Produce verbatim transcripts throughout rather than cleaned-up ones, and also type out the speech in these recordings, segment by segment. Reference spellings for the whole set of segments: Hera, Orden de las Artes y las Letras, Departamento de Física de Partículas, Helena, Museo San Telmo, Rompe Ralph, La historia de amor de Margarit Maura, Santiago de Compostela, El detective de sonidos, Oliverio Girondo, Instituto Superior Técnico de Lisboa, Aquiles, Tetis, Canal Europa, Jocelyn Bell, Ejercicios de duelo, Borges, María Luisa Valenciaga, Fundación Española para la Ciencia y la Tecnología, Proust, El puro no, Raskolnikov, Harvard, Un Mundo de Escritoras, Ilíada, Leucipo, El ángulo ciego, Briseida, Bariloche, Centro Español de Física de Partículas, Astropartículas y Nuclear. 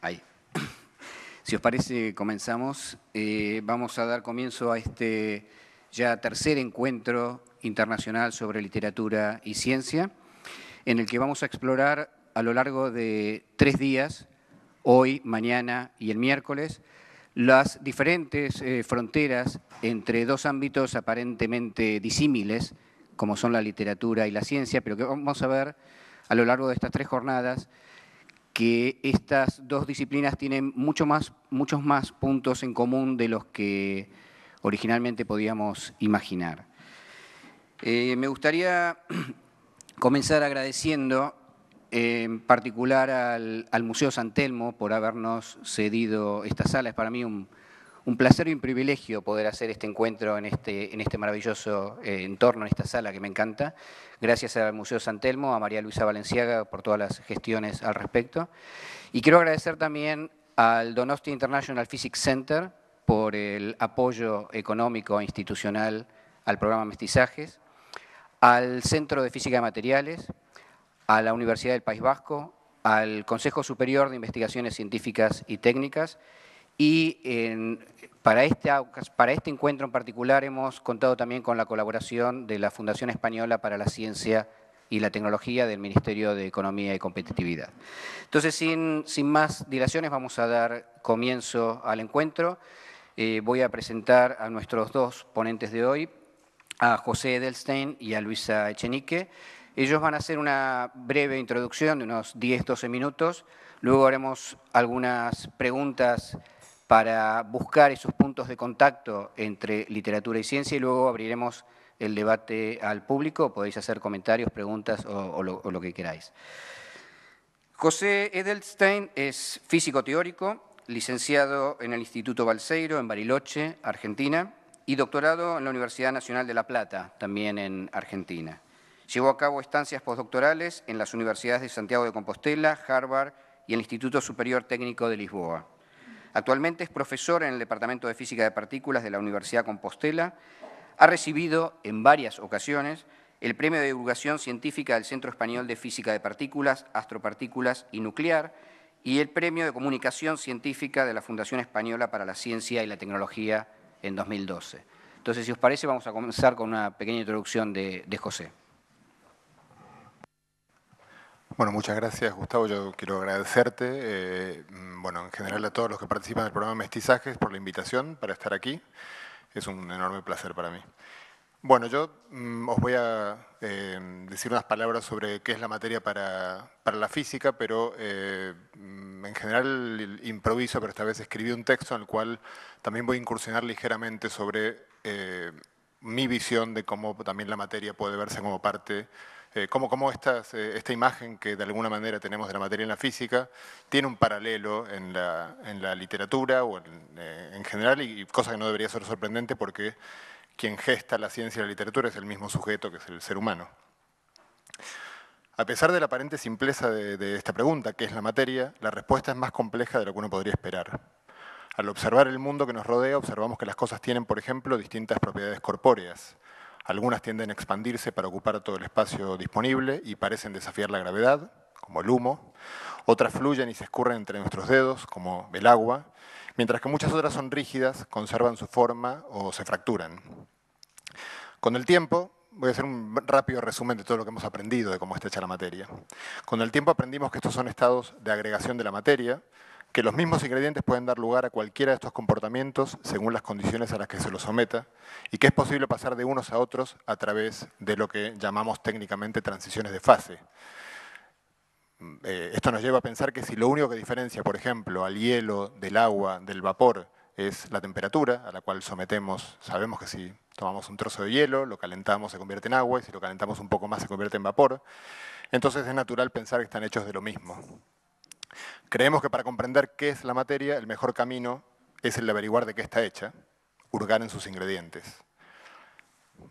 Ahí. Si os parece, comenzamos. Eh, vamos a dar comienzo a este ya tercer encuentro internacional sobre literatura y ciencia, en el que vamos a explorar a lo largo de tres días, hoy, mañana y el miércoles, las diferentes eh, fronteras entre dos ámbitos aparentemente disímiles, como son la literatura y la ciencia, pero que vamos a ver a lo largo de estas tres jornadas que estas dos disciplinas tienen mucho más, muchos más puntos en común de los que originalmente podíamos imaginar. Eh, me gustaría comenzar agradeciendo en particular al, al Museo San Telmo por habernos cedido esta sala. Es para mí un, un placer y un privilegio poder hacer este encuentro en este, en este maravilloso eh, entorno, en esta sala que me encanta. Gracias al Museo San Telmo, a María Luisa Valenciaga por todas las gestiones al respecto. Y quiero agradecer también al Donostia International Physics Center por el apoyo económico e institucional al programa Mestizajes, al Centro de Física de Materiales, a la Universidad del País Vasco, al Consejo Superior de Investigaciones Científicas y Técnicas, y en, para, este, para este encuentro en particular hemos contado también con la colaboración de la Fundación Española para la Ciencia y la Tecnología del Ministerio de Economía y Competitividad. Entonces, sin, sin más dilaciones, vamos a dar comienzo al encuentro. Eh, voy a presentar a nuestros dos ponentes de hoy, a José Edelstein y a Luisa Echenique. Ellos van a hacer una breve introducción de unos diez a doce minutos, luego haremos algunas preguntas para buscar esos puntos de contacto entre literatura y ciencia y luego abriremos el debate al público. Podéis hacer comentarios, preguntas o, o, lo, o lo que queráis. José Edelstein es físico teórico, licenciado en el Instituto Balseiro, en Bariloche, Argentina, y doctorado en la Universidad Nacional de La Plata, también en Argentina. Llevó a cabo estancias postdoctorales en las universidades de Santiago de Compostela, Harvard y el Instituto Superior Técnico de Lisboa. Actualmente es profesor en el Departamento de Física de Partículas de la Universidad de Compostela. Ha recibido en varias ocasiones el Premio de Divulgación Científica del Centro Español de Física de Partículas, Astropartículas y Nuclear y el Premio de Comunicación Científica de la Fundación Española para la Ciencia y la Tecnología en dos mil doce. Entonces, si os parece, vamos a comenzar con una pequeña introducción de, de José. Bueno, muchas gracias, Gustavo. Yo quiero agradecerte, eh, bueno, en general a todos los que participan del programa Mestizajes por la invitación para estar aquí. Es un enorme placer para mí. Bueno, yo mm, os voy a eh, decir unas palabras sobre qué es la materia para, para la física, pero eh, en general improviso, pero esta vez escribí un texto en el cual también voy a incursionar ligeramente sobre eh, mi visión de cómo también la materia puede verse como parte. Eh, cómo, cómo estas, eh, esta imagen que de alguna manera tenemos de la materia en la física tiene un paralelo en la, en la literatura o en, eh, en general, y, y cosa que no debería ser sorprendente porque quien gesta la ciencia y la literatura es el mismo sujeto que es el ser humano. A pesar de la aparente simpleza de, de esta pregunta, ¿qué es la materia?, la respuesta es más compleja de lo que uno podría esperar. Al observar el mundo que nos rodea, observamos que las cosas tienen, por ejemplo, distintas propiedades corpóreas. Algunas tienden a expandirse para ocupar todo el espacio disponible y parecen desafiar la gravedad, como el humo. Otras fluyen y se escurren entre nuestros dedos, como el agua, mientras que muchas otras son rígidas, conservan su forma o se fracturan. Con el tiempo, voy a hacer un rápido resumen de todo lo que hemos aprendido de cómo está hecha la materia. Con el tiempo aprendimos que estos son estados de agregación de la materia, que los mismos ingredientes pueden dar lugar a cualquiera de estos comportamientos según las condiciones a las que se los someta y que es posible pasar de unos a otros a través de lo que llamamos técnicamente transiciones de fase. Eh, esto nos lleva a pensar que si lo único que diferencia, por ejemplo, al hielo, del agua, del vapor, es la temperatura a la cual sometemos, sabemos que si tomamos un trozo de hielo, lo calentamos, se convierte en agua, y si lo calentamos un poco más se convierte en vapor, entonces es natural pensar que están hechos de lo mismo. Creemos que para comprender qué es la materia, el mejor camino es el de averiguar de qué está hecha, hurgar en sus ingredientes.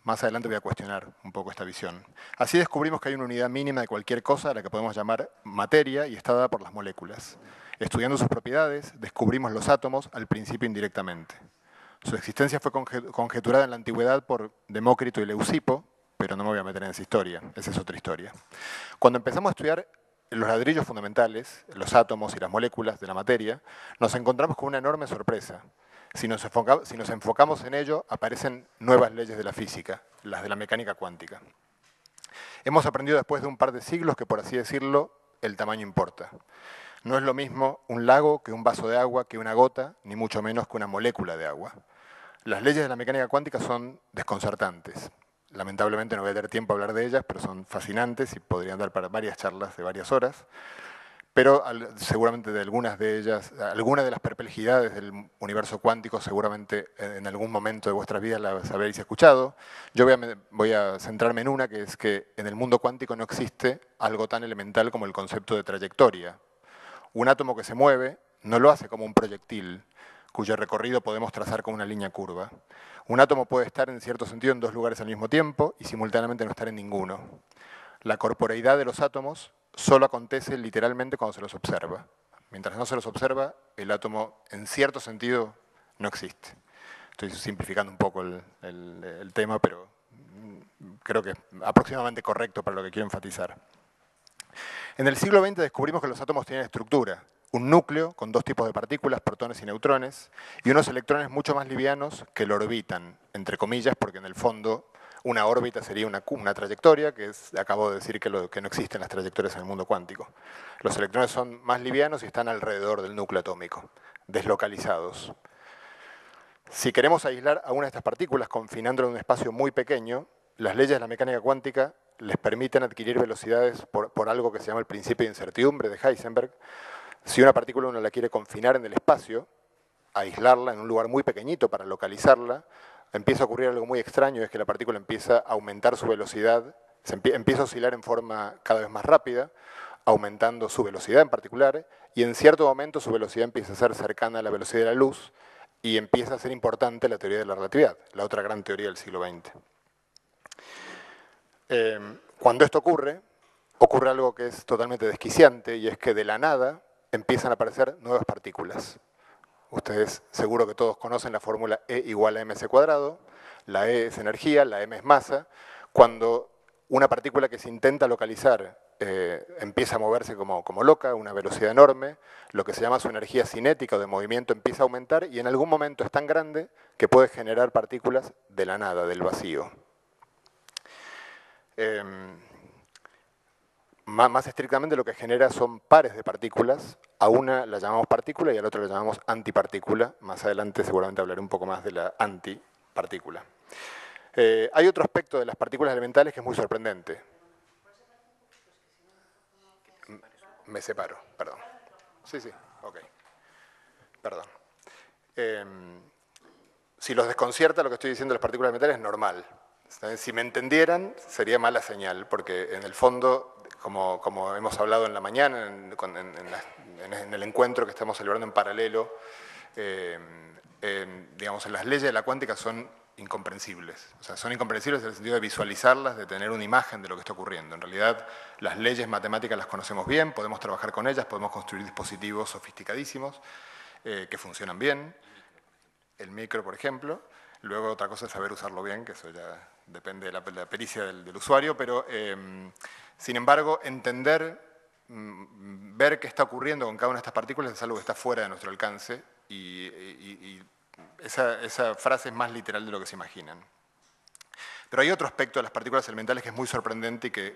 Más adelante voy a cuestionar un poco esta visión. Así descubrimos que hay una unidad mínima de cualquier cosa a la que podemos llamar materia y está dada por las moléculas. Estudiando sus propiedades, descubrimos los átomos al principio indirectamente. Su existencia fue conjeturada en la antigüedad por Demócrito y Leucipo, pero no me voy a meter en esa historia, esa es otra historia. Cuando empezamos a estudiar los ladrillos fundamentales, los átomos y las moléculas de la materia, nos encontramos con una enorme sorpresa. Si nos enfoca, si nos enfocamos en ello, aparecen nuevas leyes de la física, las de la mecánica cuántica. Hemos aprendido después de un par de siglos que, por así decirlo, el tamaño importa. No es lo mismo un lago que un vaso de agua, que una gota, ni mucho menos que una molécula de agua. Las leyes de la mecánica cuántica son desconcertantes. Lamentablemente no voy a tener tiempo a hablar de ellas, pero son fascinantes y podrían dar para varias charlas de varias horas. Pero al, seguramente de algunas de ellas, algunas de las perplejidades del universo cuántico, seguramente en algún momento de vuestras vidas las habréis escuchado. Yo voy a, voy a centrarme en una, que es que en el mundo cuántico no existe algo tan elemental como el concepto de trayectoria. Un átomo que se mueve no lo hace como un proyectil, cuyo recorrido podemos trazar con una línea curva. Un átomo puede estar, en cierto sentido, en dos lugares al mismo tiempo y simultáneamente no estar en ninguno. La corporeidad de los átomos solo acontece literalmente cuando se los observa. Mientras no se los observa, el átomo, en cierto sentido, no existe. Estoy simplificando un poco el, el, el tema, pero creo que es aproximadamente correcto para lo que quiero enfatizar. En el siglo veinte descubrimos que los átomos tienen estructura, un núcleo con dos tipos de partículas, protones y neutrones, y unos electrones mucho más livianos que lo orbitan, entre comillas, porque en el fondo una órbita sería una, una trayectoria, que es, acabo de decir que, lo, que no existen las trayectorias en el mundo cuántico. Los electrones son más livianos y están alrededor del núcleo atómico, deslocalizados. Si queremos aislar a una de estas partículas confinándola en un espacio muy pequeño, las leyes de la mecánica cuántica les permiten adquirir velocidades por, por algo que se llama el principio de incertidumbre de Heisenberg. Si una partícula uno la quiere confinar en el espacio, aislarla en un lugar muy pequeñito para localizarla, empieza a ocurrir algo muy extraño, es que la partícula empieza a aumentar su velocidad, se empie- empieza a oscilar en forma cada vez más rápida, aumentando su velocidad en particular, y en cierto momento su velocidad empieza a ser cercana a la velocidad de la luz y empieza a ser importante la teoría de la relatividad, la otra gran teoría del siglo veinte. Eh, cuando esto ocurre, ocurre algo que es totalmente desquiciante, y es que de la nada empiezan a aparecer nuevas partículas. Ustedes seguro que todos conocen la fórmula E igual a mc cuadrado, la E es energía, la M es masa. Cuando una partícula que se intenta localizar eh, empieza a moverse como, como loca, a una velocidad enorme, lo que se llama su energía cinética o de movimiento empieza a aumentar y en algún momento es tan grande que puede generar partículas de la nada, del vacío. Eh, más estrictamente lo que genera son pares de partículas, a una la llamamos partícula y a la otra la llamamos antipartícula, más adelante seguramente hablaré un poco más de la antipartícula. Eh, hay otro aspecto de las partículas elementales que es muy sorprendente. Me separo, perdón. Sí, sí, ok. Perdón. Eh, si los desconcierta lo que estoy diciendo de las partículas elementales es normal. Si me entendieran, sería mala señal, porque en el fondo, como, como hemos hablado en la mañana, en, en, en, la, en el encuentro que estamos celebrando en paralelo, eh, eh, digamos, las leyes de la cuántica son incomprensibles. O sea, son incomprensibles en el sentido de visualizarlas, de tener una imagen de lo que está ocurriendo. En realidad, las leyes matemáticas las conocemos bien, podemos trabajar con ellas, podemos construir dispositivos sofisticadísimos eh, que funcionan bien. El micro, por ejemplo. Luego, otra cosa es saber usarlo bien, que eso ya depende de la, de la pericia del, del usuario, pero, eh, sin embargo, entender, mm, ver qué está ocurriendo con cada una de estas partículas es algo que está fuera de nuestro alcance y, y, y esa, esa frase es más literal de lo que se imaginan. Pero hay otro aspecto de las partículas elementales que es muy sorprendente y que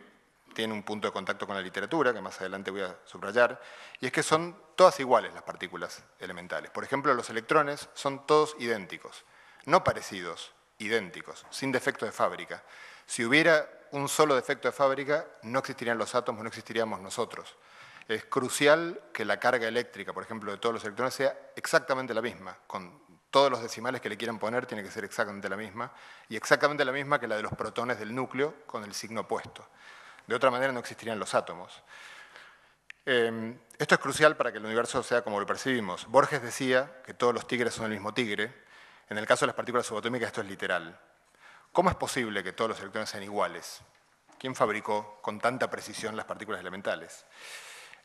tiene un punto de contacto con la literatura, que más adelante voy a subrayar, y es que son todas iguales las partículas elementales. Por ejemplo, los electrones son todos idénticos. No parecidos, idénticos, sin defecto de fábrica. Si hubiera un solo defecto de fábrica, no existirían los átomos, no existiríamos nosotros. Es crucial que la carga eléctrica, por ejemplo, de todos los electrones sea exactamente la misma. Con todos los decimales que le quieran poner, tiene que ser exactamente la misma. Y exactamente la misma que la de los protones del núcleo, con el signo opuesto. De otra manera, no existirían los átomos. Eh, esto es crucial para que el universo sea como lo percibimos. Borges decía que todos los tigres son el mismo tigre. En el caso de las partículas subatómicas esto es literal. ¿Cómo es posible que todos los electrones sean iguales? ¿Quién fabricó con tanta precisión las partículas elementales?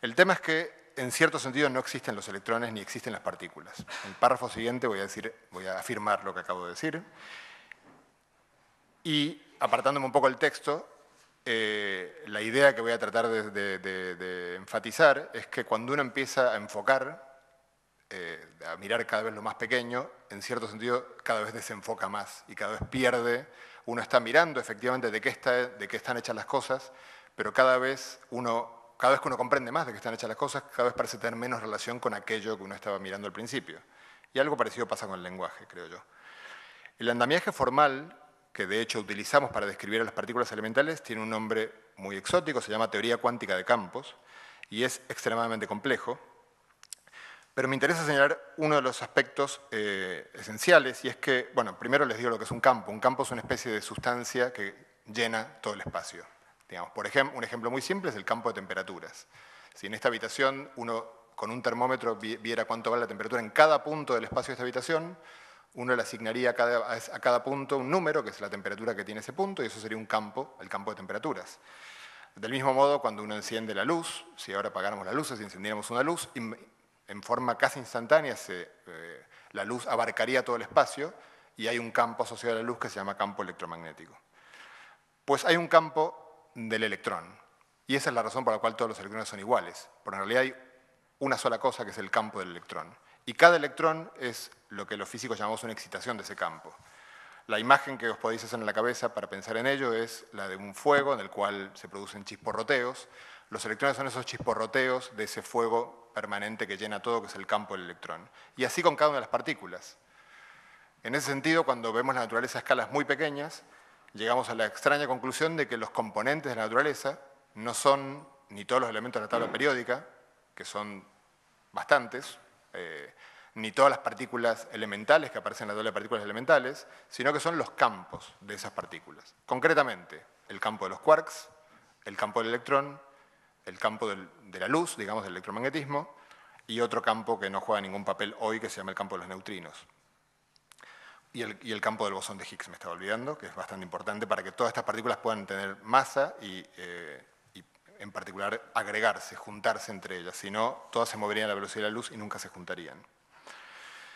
El tema es que, en cierto sentido, no existen los electrones ni existen las partículas. En el párrafo siguiente voy a, decir, voy a afirmar lo que acabo de decir. Y, apartándome un poco del texto, eh, la idea que voy a tratar de, de, de, de enfatizar es que cuando uno empieza a enfocar, eh, a mirar cada vez lo más pequeño, en cierto sentido cada vez desenfoca más y cada vez pierde. Uno está mirando efectivamente de qué, está, de qué están hechas las cosas, pero cada vez, uno, cada vez que uno comprende más de qué están hechas las cosas, cada vez parece tener menos relación con aquello que uno estaba mirando al principio. Y algo parecido pasa con el lenguaje, creo yo. El andamiaje formal, que de hecho utilizamos para describir a las partículas elementales, tiene un nombre muy exótico, se llama teoría cuántica de campos, y es extremadamente complejo. Pero me interesa señalar uno de los aspectos eh, esenciales, y es que, bueno, primero les digo lo que es un campo. Un campo es una especie de sustancia que llena todo el espacio. Digamos, por ejemplo, un ejemplo muy simple es el campo de temperaturas. Si en esta habitación uno con un termómetro viera cuánto vale la temperatura en cada punto del espacio de esta habitación, uno le asignaría a cada, a cada punto un número, que es la temperatura que tiene ese punto, y eso sería un campo, el campo de temperaturas. Del mismo modo, cuando uno enciende la luz, si ahora apagáramos las luces y encendiéramos una luz, en forma casi instantánea se, eh, la luz abarcaría todo el espacio y hay un campo asociado a la luz que se llama campo electromagnético. Pues hay un campo del electrón, y esa es la razón por la cual todos los electrones son iguales, porque en realidad hay una sola cosa que es el campo del electrón. Y cada electrón es lo que los físicos llamamos una excitación de ese campo. La imagen que os podéis hacer en la cabeza para pensar en ello es la de un fuego en el cual se producen chisporroteos. Los electrones son esos chisporroteos de ese fuego permanente que llena todo, que es el campo del electrón. Y así con cada una de las partículas. En ese sentido, cuando vemos la naturaleza a escalas muy pequeñas, llegamos a la extraña conclusión de que los componentes de la naturaleza no son ni todos los elementos de la tabla periódica, que son bastantes, eh, ni todas las partículas elementales que aparecen en la tabla de partículas elementales, sino que son los campos de esas partículas. Concretamente, el campo de los quarks, el campo del electrón, el campo del, de la luz, digamos, del electromagnetismo, y otro campo que no juega ningún papel hoy, que se llama el campo de los neutrinos. Y el, y el campo del bosón de Higgs, me estaba olvidando, que es bastante importante para que todas estas partículas puedan tener masa y... Eh, en particular, agregarse, juntarse entre ellas. Si no, todas se moverían a la velocidad de la luz y nunca se juntarían.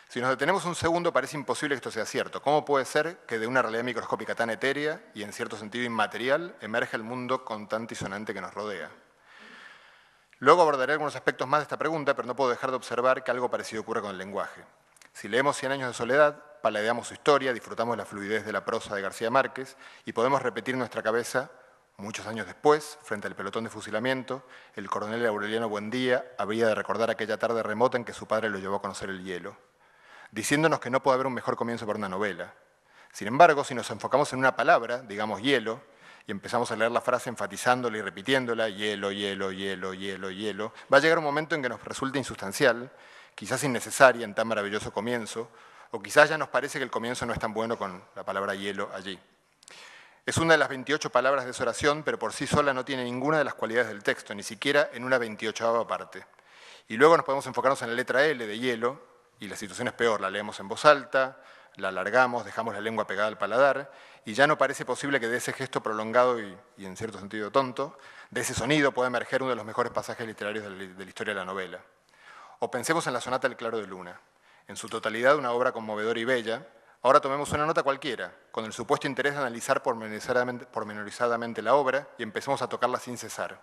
Si nos detenemos un segundo, parece imposible que esto sea cierto. ¿Cómo puede ser que de una realidad microscópica tan etérea y en cierto sentido inmaterial emerja el mundo constante y sonante que nos rodea? Luego abordaré algunos aspectos más de esta pregunta, pero no puedo dejar de observar que algo parecido ocurre con el lenguaje. Si leemos Cien años de soledad, paladeamos su historia, disfrutamos la fluidez de la prosa de García Márquez y podemos repetir en nuestra cabeza muchos años después, frente al pelotón de fusilamiento, el coronel Aureliano Buendía habría de recordar aquella tarde remota en que su padre lo llevó a conocer el hielo, diciéndonos que no puede haber un mejor comienzo para una novela. Sin embargo, si nos enfocamos en una palabra, digamos hielo, y empezamos a leer la frase enfatizándola y repitiéndola, hielo, hielo, hielo, hielo, hielo, va a llegar un momento en que nos resulta insustancial, quizás innecesaria en tan maravilloso comienzo, o quizás ya nos parece que el comienzo no es tan bueno con la palabra hielo allí. Es una de las veintiocho palabras de esa oración, pero por sí sola no tiene ninguna de las cualidades del texto, ni siquiera en una veintiochoava parte. Y luego nos podemos enfocarnos en la letra L de hielo, y la situación es peor, la leemos en voz alta, la alargamos, dejamos la lengua pegada al paladar, y ya no parece posible que de ese gesto prolongado y, y en cierto sentido tonto, de ese sonido pueda emerger uno de los mejores pasajes literarios de la, de la historia de la novela. O pensemos en la sonata del Claro de Luna, en su totalidad una obra conmovedora y bella. Ahora tomemos una nota cualquiera, con el supuesto interés de analizar pormenorizadamente, pormenorizadamente la obra y empecemos a tocarla sin cesar.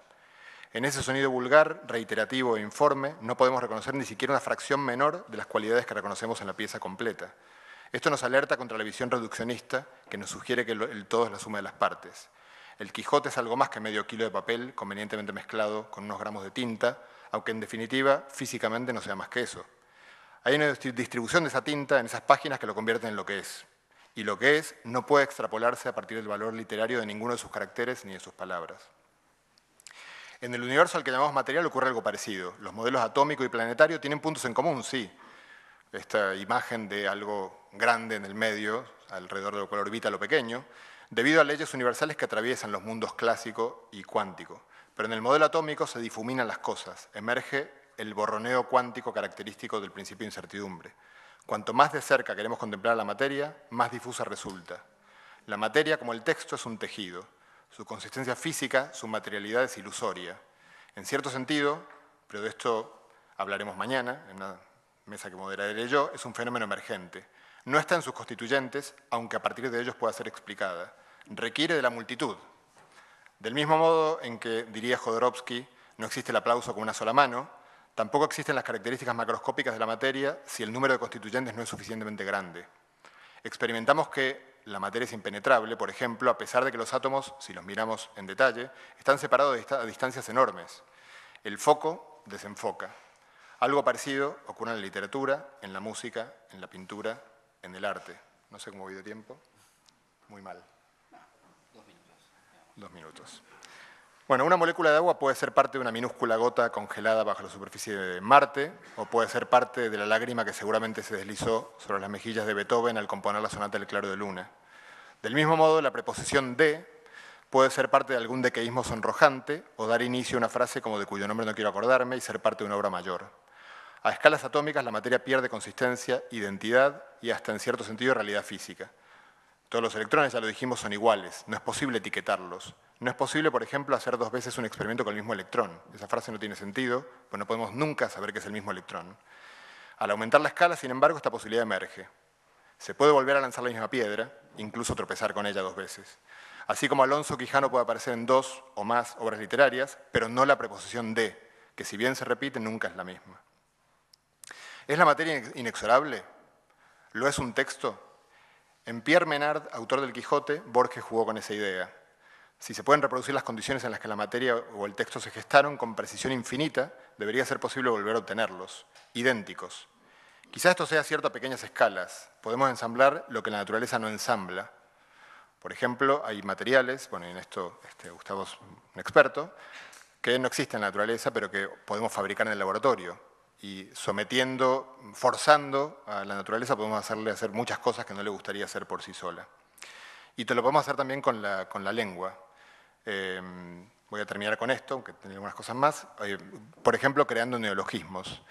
En ese sonido vulgar, reiterativo e informe, no podemos reconocer ni siquiera una fracción menor de las cualidades que reconocemos en la pieza completa. Esto nos alerta contra la visión reduccionista que nos sugiere que el todo es la suma de las partes. El Quijote es algo más que medio kilo de papel, convenientemente mezclado con unos gramos de tinta, aunque en definitiva, físicamente no sea más que eso. Hay una distribución de esa tinta en esas páginas que lo convierten en lo que es. Y lo que es no puede extrapolarse a partir del valor literario de ninguno de sus caracteres ni de sus palabras. En el universo al que llamamos material ocurre algo parecido. Los modelos atómico y planetario tienen puntos en común, sí. Esta imagen de algo grande en el medio, alrededor de lo cual orbita lo pequeño, debido a leyes universales que atraviesan los mundos clásico y cuántico. Pero en el modelo atómico se difuminan las cosas, emerge el borroneo cuántico característico del principio de incertidumbre. Cuanto más de cerca queremos contemplar la materia, más difusa resulta. La materia, como el texto, es un tejido. Su consistencia física, su materialidad es ilusoria. En cierto sentido, pero de esto hablaremos mañana, en una mesa que moderaré yo, es un fenómeno emergente. No está en sus constituyentes, aunque a partir de ellos pueda ser explicada. Requiere de la multitud. Del mismo modo en que, diría Jodorowsky, no existe el aplauso con una sola mano, tampoco existen las características macroscópicas de la materia si el número de constituyentes no es suficientemente grande. Experimentamos que la materia es impenetrable, por ejemplo, a pesar de que los átomos, si los miramos en detalle, están separados a distancias enormes. El foco desenfoca. Algo parecido ocurre en la literatura, en la música, en la pintura, en el arte. No sé cómo voy de tiempo. Muy mal. Dos minutos. Dos minutos. Bueno, una molécula de agua puede ser parte de una minúscula gota congelada bajo la superficie de Marte, o puede ser parte de la lágrima que seguramente se deslizó sobre las mejillas de Beethoven al componer la sonata del claro de luna. Del mismo modo, la preposición de puede ser parte de algún decaísmo sonrojante o dar inicio a una frase como de cuyo nombre no quiero acordarme y ser parte de una obra mayor. A escalas atómicas, la materia pierde consistencia, identidad y hasta en cierto sentido realidad física. Todos los electrones, ya lo dijimos, son iguales, no es posible etiquetarlos. No es posible, por ejemplo, hacer dos veces un experimento con el mismo electrón. Esa frase no tiene sentido, pues no podemos nunca saber que es el mismo electrón. Al aumentar la escala, sin embargo, esta posibilidad emerge. Se puede volver a lanzar la misma piedra, incluso tropezar con ella dos veces. Así como Alonso Quijano puede aparecer en dos o más obras literarias, pero no la preposición de, que si bien se repite, nunca es la misma. ¿Es la materia inexorable? ¿Lo es un texto? En Pierre Menard, autor del Quijote, Borges jugó con esa idea. Si se pueden reproducir las condiciones en las que la materia o el texto se gestaron con precisión infinita, debería ser posible volver a obtenerlos, idénticos. Quizás esto sea cierto a pequeñas escalas. Podemos ensamblar lo que la naturaleza no ensambla. Por ejemplo, hay materiales, bueno, en esto este, Gustavo es un experto, que no existen en la naturaleza, pero que podemos fabricar en el laboratorio. Y sometiendo, forzando a la naturaleza, podemos hacerle hacer muchas cosas que no le gustaría hacer por sí sola. Y te lo podemos hacer también con la, con la lengua. Eh, voy a terminar con esto, aunque tengo algunas cosas más. Eh, por ejemplo, creando neologismos.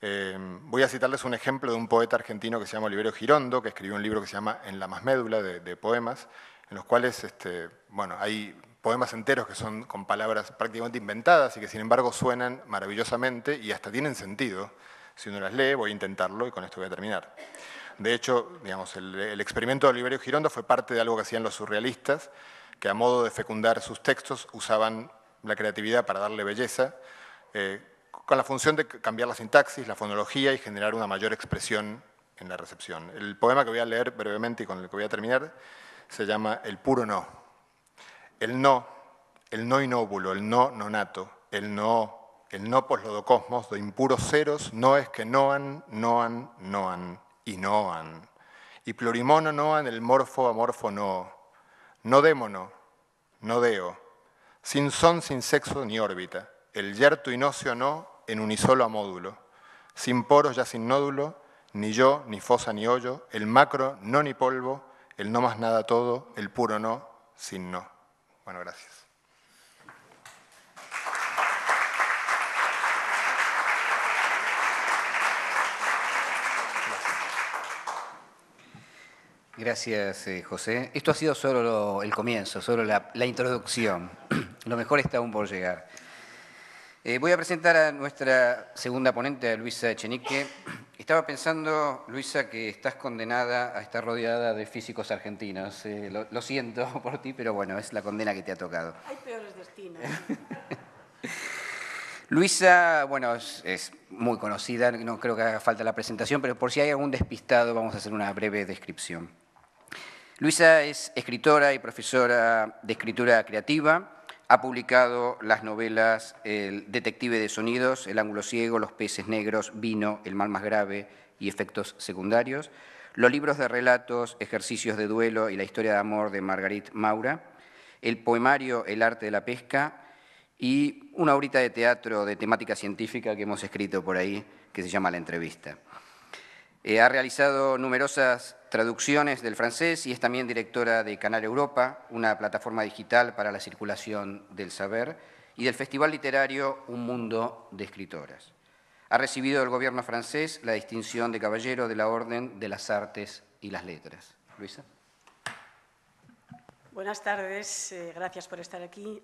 Eh, voy a citarles un ejemplo de un poeta argentino que se llama Oliverio Girondo, que escribió un libro que se llama En la masmédula, de, de poemas, en los cuales este, bueno, hay poemas enteros que son con palabras prácticamente inventadas y que, sin embargo, suenan maravillosamente y hasta tienen sentido. Si uno las lee, voy a intentarlo y con esto voy a terminar. De hecho, digamos, el, el experimento de Oliverio Girondo fue parte de algo que hacían los surrealistas, que a modo de fecundar sus textos usaban la creatividad para darle belleza, eh, con la función de cambiar la sintaxis, la fonología y generar una mayor expresión en la recepción. El poema que voy a leer brevemente y con el que voy a terminar se llama El puro no. El no, el no inóbulo, el no nonato, el no, el no poslodocosmos de impuros ceros no es que noan, noan, noan y noan. Y plurimono noan el morfo amorfo no. No démono, no deo, sin son, sin sexo ni órbita, el yerto inocio no en unisolo amódulo, sin poros ya sin nódulo, ni yo, ni fosa, ni hoyo, el macro no ni polvo, el no más nada todo, el puro no, sin no. Bueno, gracias. Gracias, eh, José. Esto ha sido solo lo, el comienzo, solo la, la introducción. Lo mejor está aún por llegar. Eh, voy a presentar a nuestra segunda ponente, a Luisa Echenique. Estaba pensando, Luisa, que estás condenada a estar rodeada de físicos argentinos. Eh, lo, lo siento por ti, pero bueno, es la condena que te ha tocado. Hay peores destinos. Luisa, bueno, es, es muy conocida, no creo que haga falta la presentación, pero por si hay algún despistado, vamos a hacer una breve descripción. Luisa es escritora y profesora de escritura creativa. Ha publicado las novelas El detective de sonidos, El ángulo ciego, Los peces negros, Vino, El mal más grave y efectos secundarios, los libros de relatos, Ejercicios de duelo y La historia de amor de Margarit Maura, el poemario El arte de la pesca y una horita de teatro de temática científica que hemos escrito por ahí, que se llama La entrevista. Eh, ha realizado numerosas traducciones del francés y es también directora de Canal Europa, una plataforma digital para la circulación del saber, y del Festival Literario Un Mundo de Escritoras. Ha recibido del gobierno francés la distinción de Caballero de la Orden de las Artes y las Letras. Luisa. Buenas tardes, eh, gracias por estar aquí.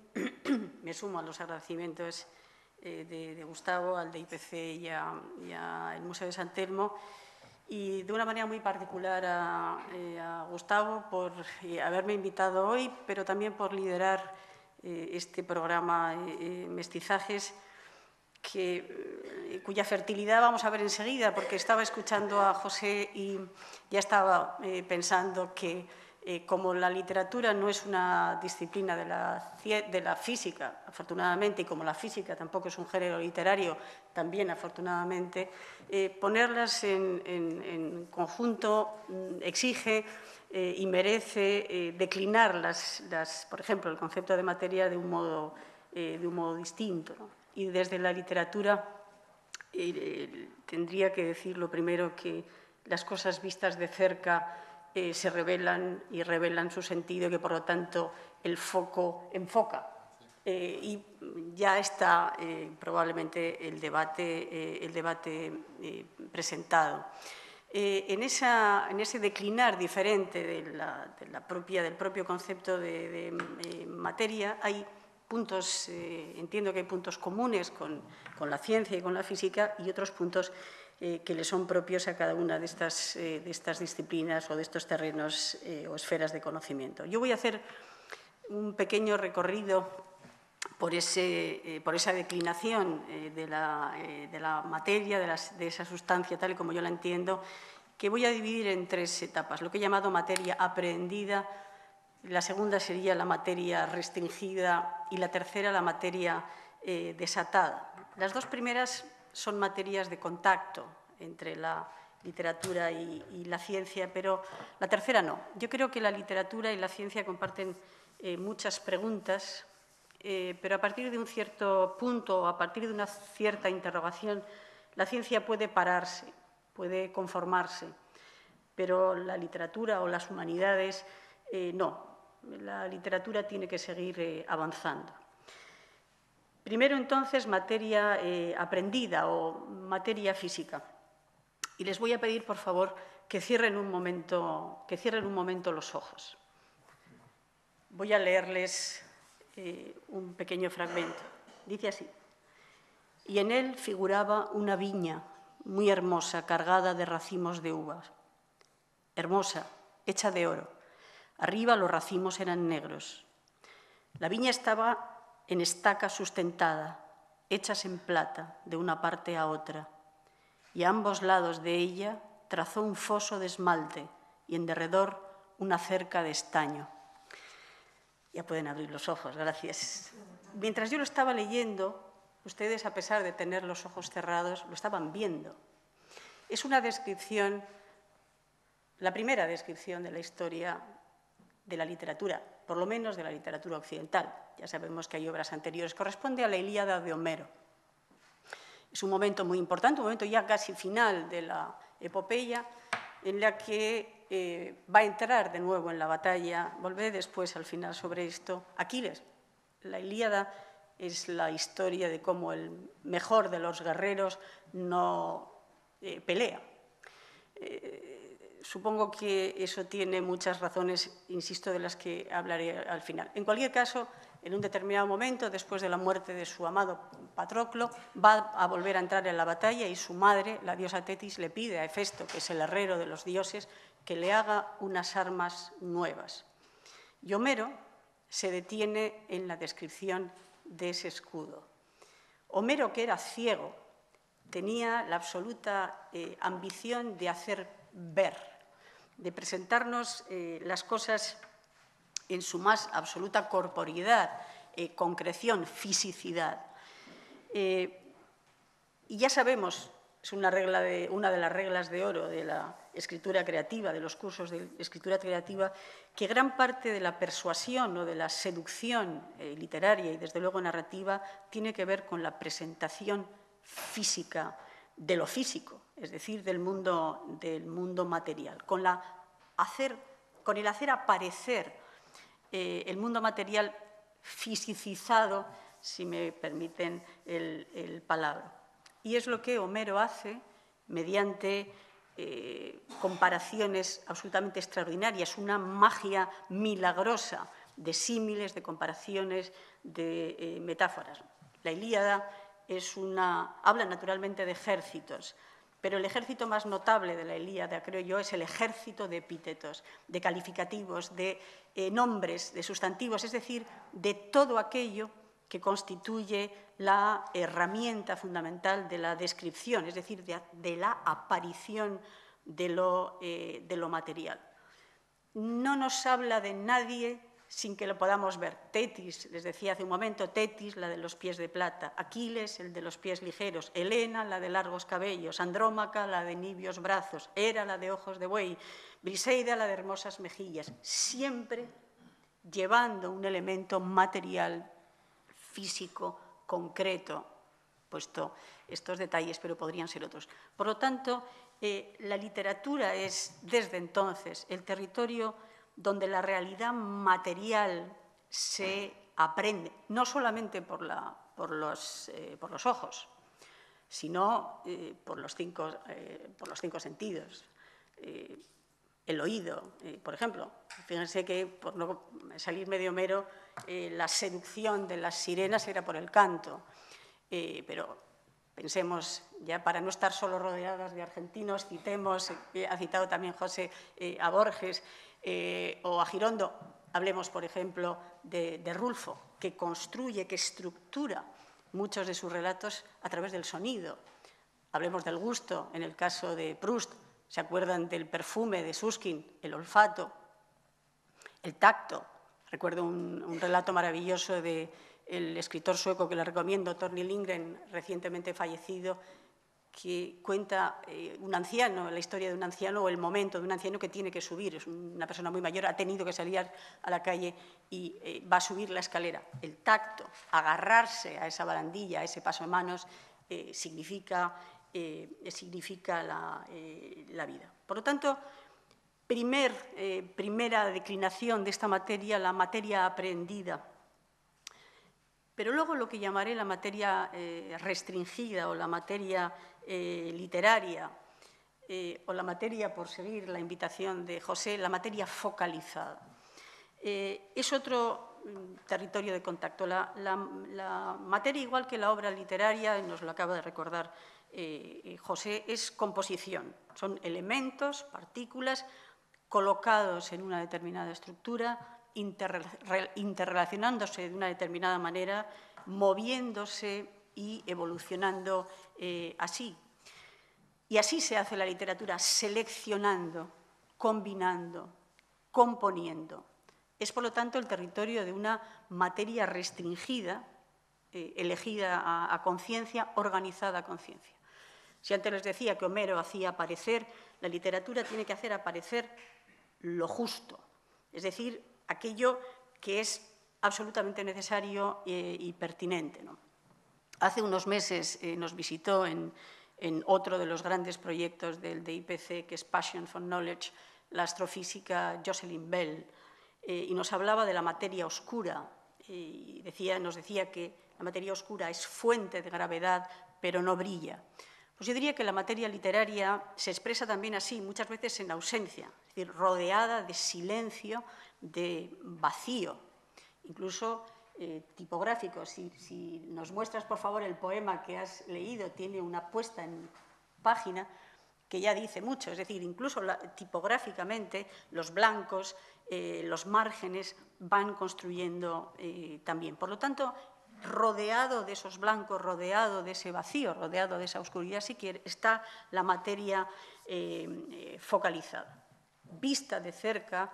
Me sumo a los agradecimientos eh, de, de Gustavo, al de I P C y al Museo de San Telmo. Y de una manera muy particular a, eh, a Gustavo por eh, haberme invitado hoy, pero también por liderar eh, este programa eh, Mestizajes, que, eh, cuya fertilidad vamos a ver enseguida, porque estaba escuchando a José y ya estaba eh, pensando que eh, como la literatura no es una disciplina de la, de la física, afortunadamente, y como la física tampoco es un género literario, también afortunadamente, eh, ponerlas en, en, en conjunto exige eh, y merece eh, declinar, las, las, por ejemplo, el concepto de materia de un modo, eh, de un modo distinto, ¿no? Y desde la literatura eh, tendría que decir lo primero que las cosas vistas de cerca eh, se revelan y revelan su sentido y que, por lo tanto, el foco enfoca. Eh, y ya está eh, probablemente el debate, eh, el debate eh, presentado. Eh, en, esa, en ese declinar diferente de la, de la propia, del propio concepto de, de, de materia hay puntos, eh, entiendo que hay puntos comunes con, con la ciencia y con la física y otros puntos eh, que le son propios a cada una de estas, eh, de estas disciplinas o de estos terrenos eh, o esferas de conocimiento. Yo voy a hacer un pequeño recorrido por, ese, eh, por esa declinación eh, de, la, eh, de la materia, de, las, de esa sustancia tal y como yo la entiendo, que voy a dividir en tres etapas, lo que he llamado materia aprendida, la segunda sería la materia restringida y la tercera la materia eh, desatada. Las dos primeras son materias de contacto entre la literatura y, y la ciencia, pero la tercera no. Yo creo que la literatura y la ciencia comparten eh, muchas preguntas, eh, pero a partir de un cierto punto, o a partir de una cierta interrogación, la ciencia puede pararse, puede conformarse, pero la literatura o las humanidades eh, no. La literatura tiene que seguir eh, avanzando. Primero, entonces, materia eh, aprendida o materia física. Y les voy a pedir, por favor, que cierren un momento, que cierren un momento los ojos. Voy a leerles eh, un pequeño fragmento. Dice así: y en él figuraba una viña muy hermosa, cargada de racimos de uvas. Hermosa, hecha de oro. Arriba los racimos eran negros. La viña estaba en estaca sustentada, hechas en plata de una parte a otra, y a ambos lados de ella trazó un foso de esmalte y en derredor una cerca de estaño. Ya pueden abrir los ojos, gracias. Mientras yo lo estaba leyendo, ustedes, a pesar de tener los ojos cerrados, lo estaban viendo. Es una descripción, la primera descripción de la historia de la literatura, por lo menos de la literatura occidental. Ya sabemos que hay obras anteriores. Corresponde a la Ilíada de Homero. Es un momento muy importante, un momento ya casi final de la epopeya, en la que eh, va a entrar de nuevo en la batalla, volveré después al final sobre esto, Aquiles. La Ilíada es la historia de cómo el mejor de los guerreros no eh, pelea. Eh, Supongo que eso tiene muchas razones, insisto, de las que hablaré al final. En cualquier caso, en un determinado momento, después de la muerte de su amado Patroclo, va a volver a entrar en la batalla y su madre, la diosa Tetis, le pide a Hefesto, que es el herrero de los dioses, que le haga unas armas nuevas. Y Homero se detiene en la descripción de ese escudo. Homero, que era ciego, tenía la absoluta eh, ambición de hacer ver, de presentarnos eh, las cosas en su más absoluta corporidad, eh, concreción, fisicidad. Eh, y ya sabemos, es una, regla de, una de las reglas de oro de la escritura creativa, de los cursos de escritura creativa, que gran parte de la persuasión o de la seducción eh, literaria y, desde luego, narrativa, tiene que ver con la presentación física de lo físico, es decir, del mundo, del mundo material, con, la hacer, con el hacer aparecer eh, el mundo material fisicizado, si me permiten el, el palabra. Y es lo que Homero hace mediante eh, comparaciones absolutamente extraordinarias, una magia milagrosa de símiles, de comparaciones, de eh, metáforas. La Ilíada es una, habla naturalmente de ejércitos, Pero el ejército más notable de la Ilíada, creo yo, es el ejército de epítetos, de calificativos, de eh, nombres, de sustantivos, es decir, de todo aquello que constituye la herramienta fundamental de la descripción, es decir, de, de la aparición de lo, eh, de lo material. No nos habla de nadie sin que lo podamos ver. Tetis, les decía hace un momento, Tetis, la de los pies de plata, Aquiles, el de los pies ligeros, Helena, la de largos cabellos, Andrómaca, la de nibios brazos, Hera, la de ojos de buey, Briseida, la de hermosas mejillas, siempre llevando un elemento material, físico, concreto, puesto estos detalles, pero podrían ser otros. Por lo tanto, eh, la literatura es, desde entonces, el territorio donde la realidad material se aprende, no solamente por, la, por, los, eh, por los ojos, sino eh, por, los cinco, eh, por los cinco sentidos, eh, el oído, eh, por ejemplo. Fíjense que, por no salir medio mero, eh, la seducción de las sirenas era por el canto, eh, pero pensemos, ya para no estar solo rodeadas de argentinos, citemos, eh, ha citado también José eh, a Borges, Eh, o a Girondo, hablemos, por ejemplo, de, de Rulfo, que construye, que estructura muchos de sus relatos a través del sonido. Hablemos del gusto, en el caso de Proust, ¿se acuerdan del perfume de Suskin, el olfato, el tacto? Recuerdo un, un relato maravilloso del escritor sueco que le recomiendo, Torgny Lindgren, recientemente fallecido, que cuenta eh, un anciano, la historia de un anciano o el momento de un anciano que tiene que subir, es una persona muy mayor, ha tenido que salir a la calle y eh, va a subir la escalera. El tacto, agarrarse a esa barandilla, a ese paso de manos, eh, significa, eh, significa la, eh, la vida. Por lo tanto, primer, eh, primera declinación de esta materia, la materia aprendida. Pero luego lo que llamaré la materia eh, restringida o la materia eh, literaria eh, o la materia, por seguir la invitación de José, la materia focalizada. Eh, es otro mm, territorio de contacto. La, la, la materia, igual que la obra literaria, nos lo acaba de recordar eh, José, es composición. Son elementos, partículas, colocados en una determinada estructura, interrelacionándose de una determinada manera, moviéndose y evolucionando eh, así. Y así se hace la literatura, seleccionando, combinando, componiendo. Es, por lo tanto, el territorio de una materia restringida, eh, elegida a, a conciencia, organizada a conciencia. Si antes les decía que Homero hacía aparecer, la literatura tiene que hacer aparecer lo justo, es decir, aquello que es absolutamente necesario eh, y pertinente, ¿no? Hace unos meses eh, nos visitó en, en otro de los grandes proyectos del D I P C, que es Passion for Knowledge, la astrofísica Jocelyn Bell, eh, y nos hablaba de la materia oscura. Y decía, nos decía que la materia oscura es fuente de gravedad, pero no brilla. Pues yo diría que la materia literaria se expresa también así, muchas veces en ausencia, es decir, rodeada de silencio, de vacío, incluso eh, tipográfico. Si, si nos muestras, por favor, el poema que has leído, tiene una puesta en página que ya dice mucho, es decir, incluso la, tipográficamente los blancos, eh, los márgenes van construyendo eh, también. Por lo tanto, rodeado de esos blancos, rodeado de ese vacío, rodeado de esa oscuridad, si quiere, está la materia eh, focalizada. Vista de cerca,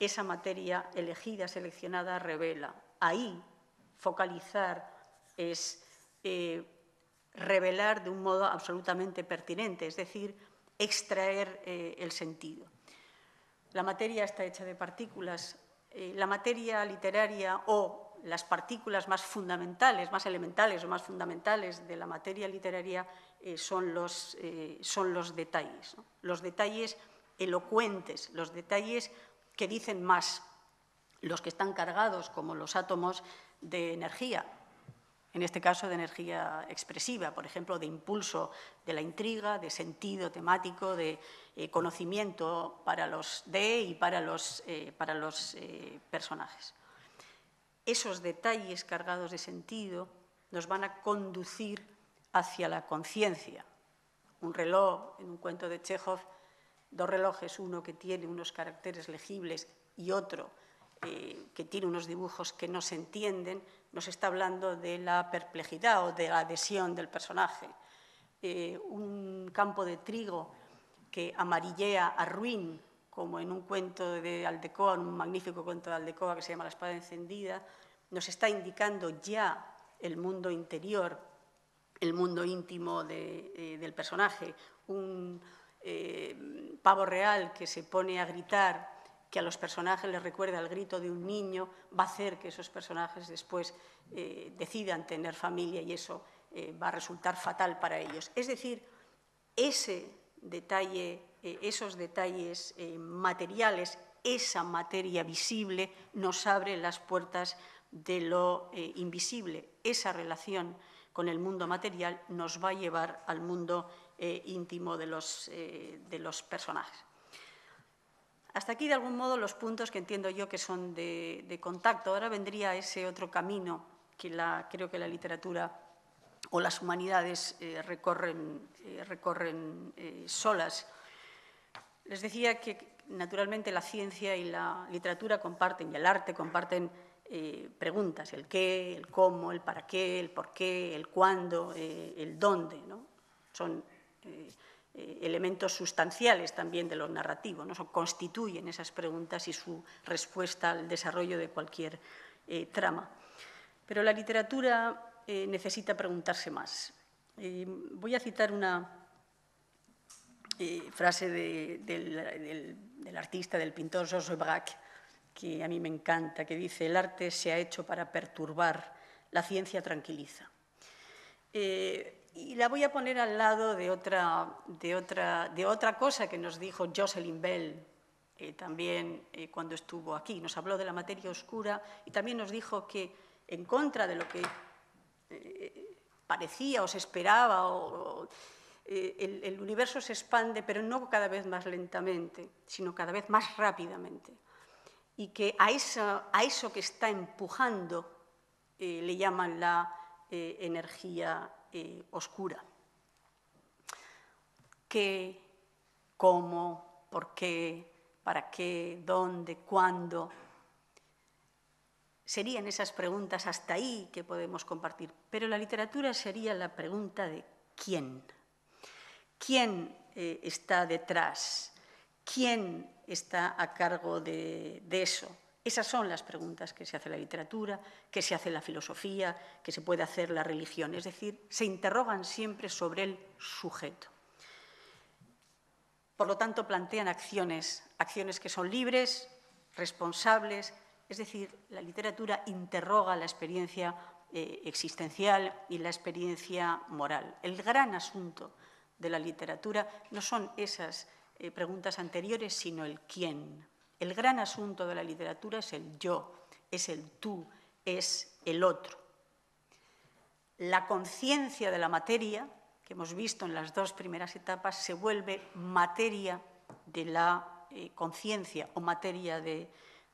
esa materia elegida, seleccionada, revela. Ahí, focalizar es eh, revelar de un modo absolutamente pertinente, es decir, extraer eh, el sentido. La materia está hecha de partículas. Eh, la materia literaria o las partículas más fundamentales, más elementales o más fundamentales de la materia literaria eh, son, los, eh, son los detalles, ¿no? Los detalles elocuentes, los detalles que dicen más, los que están cargados, como los átomos, de energía, en este caso de energía expresiva, por ejemplo, de impulso de la intriga, de sentido temático, de eh, conocimiento para los de y para los, eh, para los eh, personajes. Esos detalles cargados de sentido nos van a conducir hacia la conciencia, un reloj, en un cuento de Chekhov, dos relojes, uno que tiene unos caracteres legibles y otro eh, que tiene unos dibujos que no se entienden, nos está hablando de la perplejidad o de la adhesión del personaje. Eh, un campo de trigo que amarillea a ruin, como en un cuento de Aldecoa, un magnífico cuento de Aldecoa que se llama La espada encendida, nos está indicando ya el mundo interior, el mundo íntimo de, eh, del personaje. Un eh, pavo real que se pone a gritar, que a los personajes les recuerda el grito de un niño, va a hacer que esos personajes después eh, decidan tener familia y eso eh, va a resultar fatal para ellos. Es decir, ese detalle, eh, esos detalles eh, materiales, esa materia visible nos abre las puertas de lo eh, invisible. Esa relación con el mundo material nos va a llevar al mundo eh, íntimo de los, eh, de los personajes. Hasta aquí, de algún modo, los puntos que entiendo yo que son de, de contacto. Ahora vendría ese otro camino que la, creo que la literatura o las humanidades eh, recorren, eh, recorren eh, solas. Les decía que, naturalmente, la ciencia y la literatura comparten, y el arte comparten eh, preguntas, el qué, el cómo, el para qué, el por qué, el cuándo, eh, el dónde, ¿no? Son eh, Eh, elementos sustanciales también de lo narrativo, ¿no? So, constituyen esas preguntas y su respuesta al desarrollo de cualquier eh, trama. Pero la literatura eh, necesita preguntarse más. Eh, voy a citar una eh, frase de, del, del, del artista, del pintor Georges Braque, que a mí me encanta, que dice: «El arte se ha hecho para perturbar, la ciencia tranquiliza». Eh, Y la voy a poner al lado de otra, de otra, de otra cosa que nos dijo Jocelyn Bell eh, también eh, cuando estuvo aquí. Nos habló de la materia oscura y también nos dijo que, en contra de lo que eh, parecía o se esperaba, o, o, eh, el, el universo se expande, pero no cada vez más lentamente, sino cada vez más rápidamente. Y que a, esa, a eso que está empujando eh, le llaman la eh, energía Eh, oscura. ¿Qué, cómo, por qué, para qué, dónde, cuándo? Serían esas preguntas hasta ahí que podemos compartir, pero la literatura sería la pregunta de quién. ¿Quién eh, está detrás? ¿Quién está a cargo de, de eso? Esas son las preguntas que se hace la literatura, que se hace la filosofía, que se puede hacer la religión. Es decir, se interrogan siempre sobre el sujeto. Por lo tanto, plantean acciones, acciones que son libres, responsables. Es decir, la literatura interroga la experiencia eh, existencial y la experiencia moral. El gran asunto de la literatura no son esas eh, preguntas anteriores, sino el quién. El gran asunto de la literatura es el yo, es el tú, es el otro. La conciencia de la materia, que hemos visto en las dos primeras etapas, se vuelve materia de la eh, conciencia o materia de,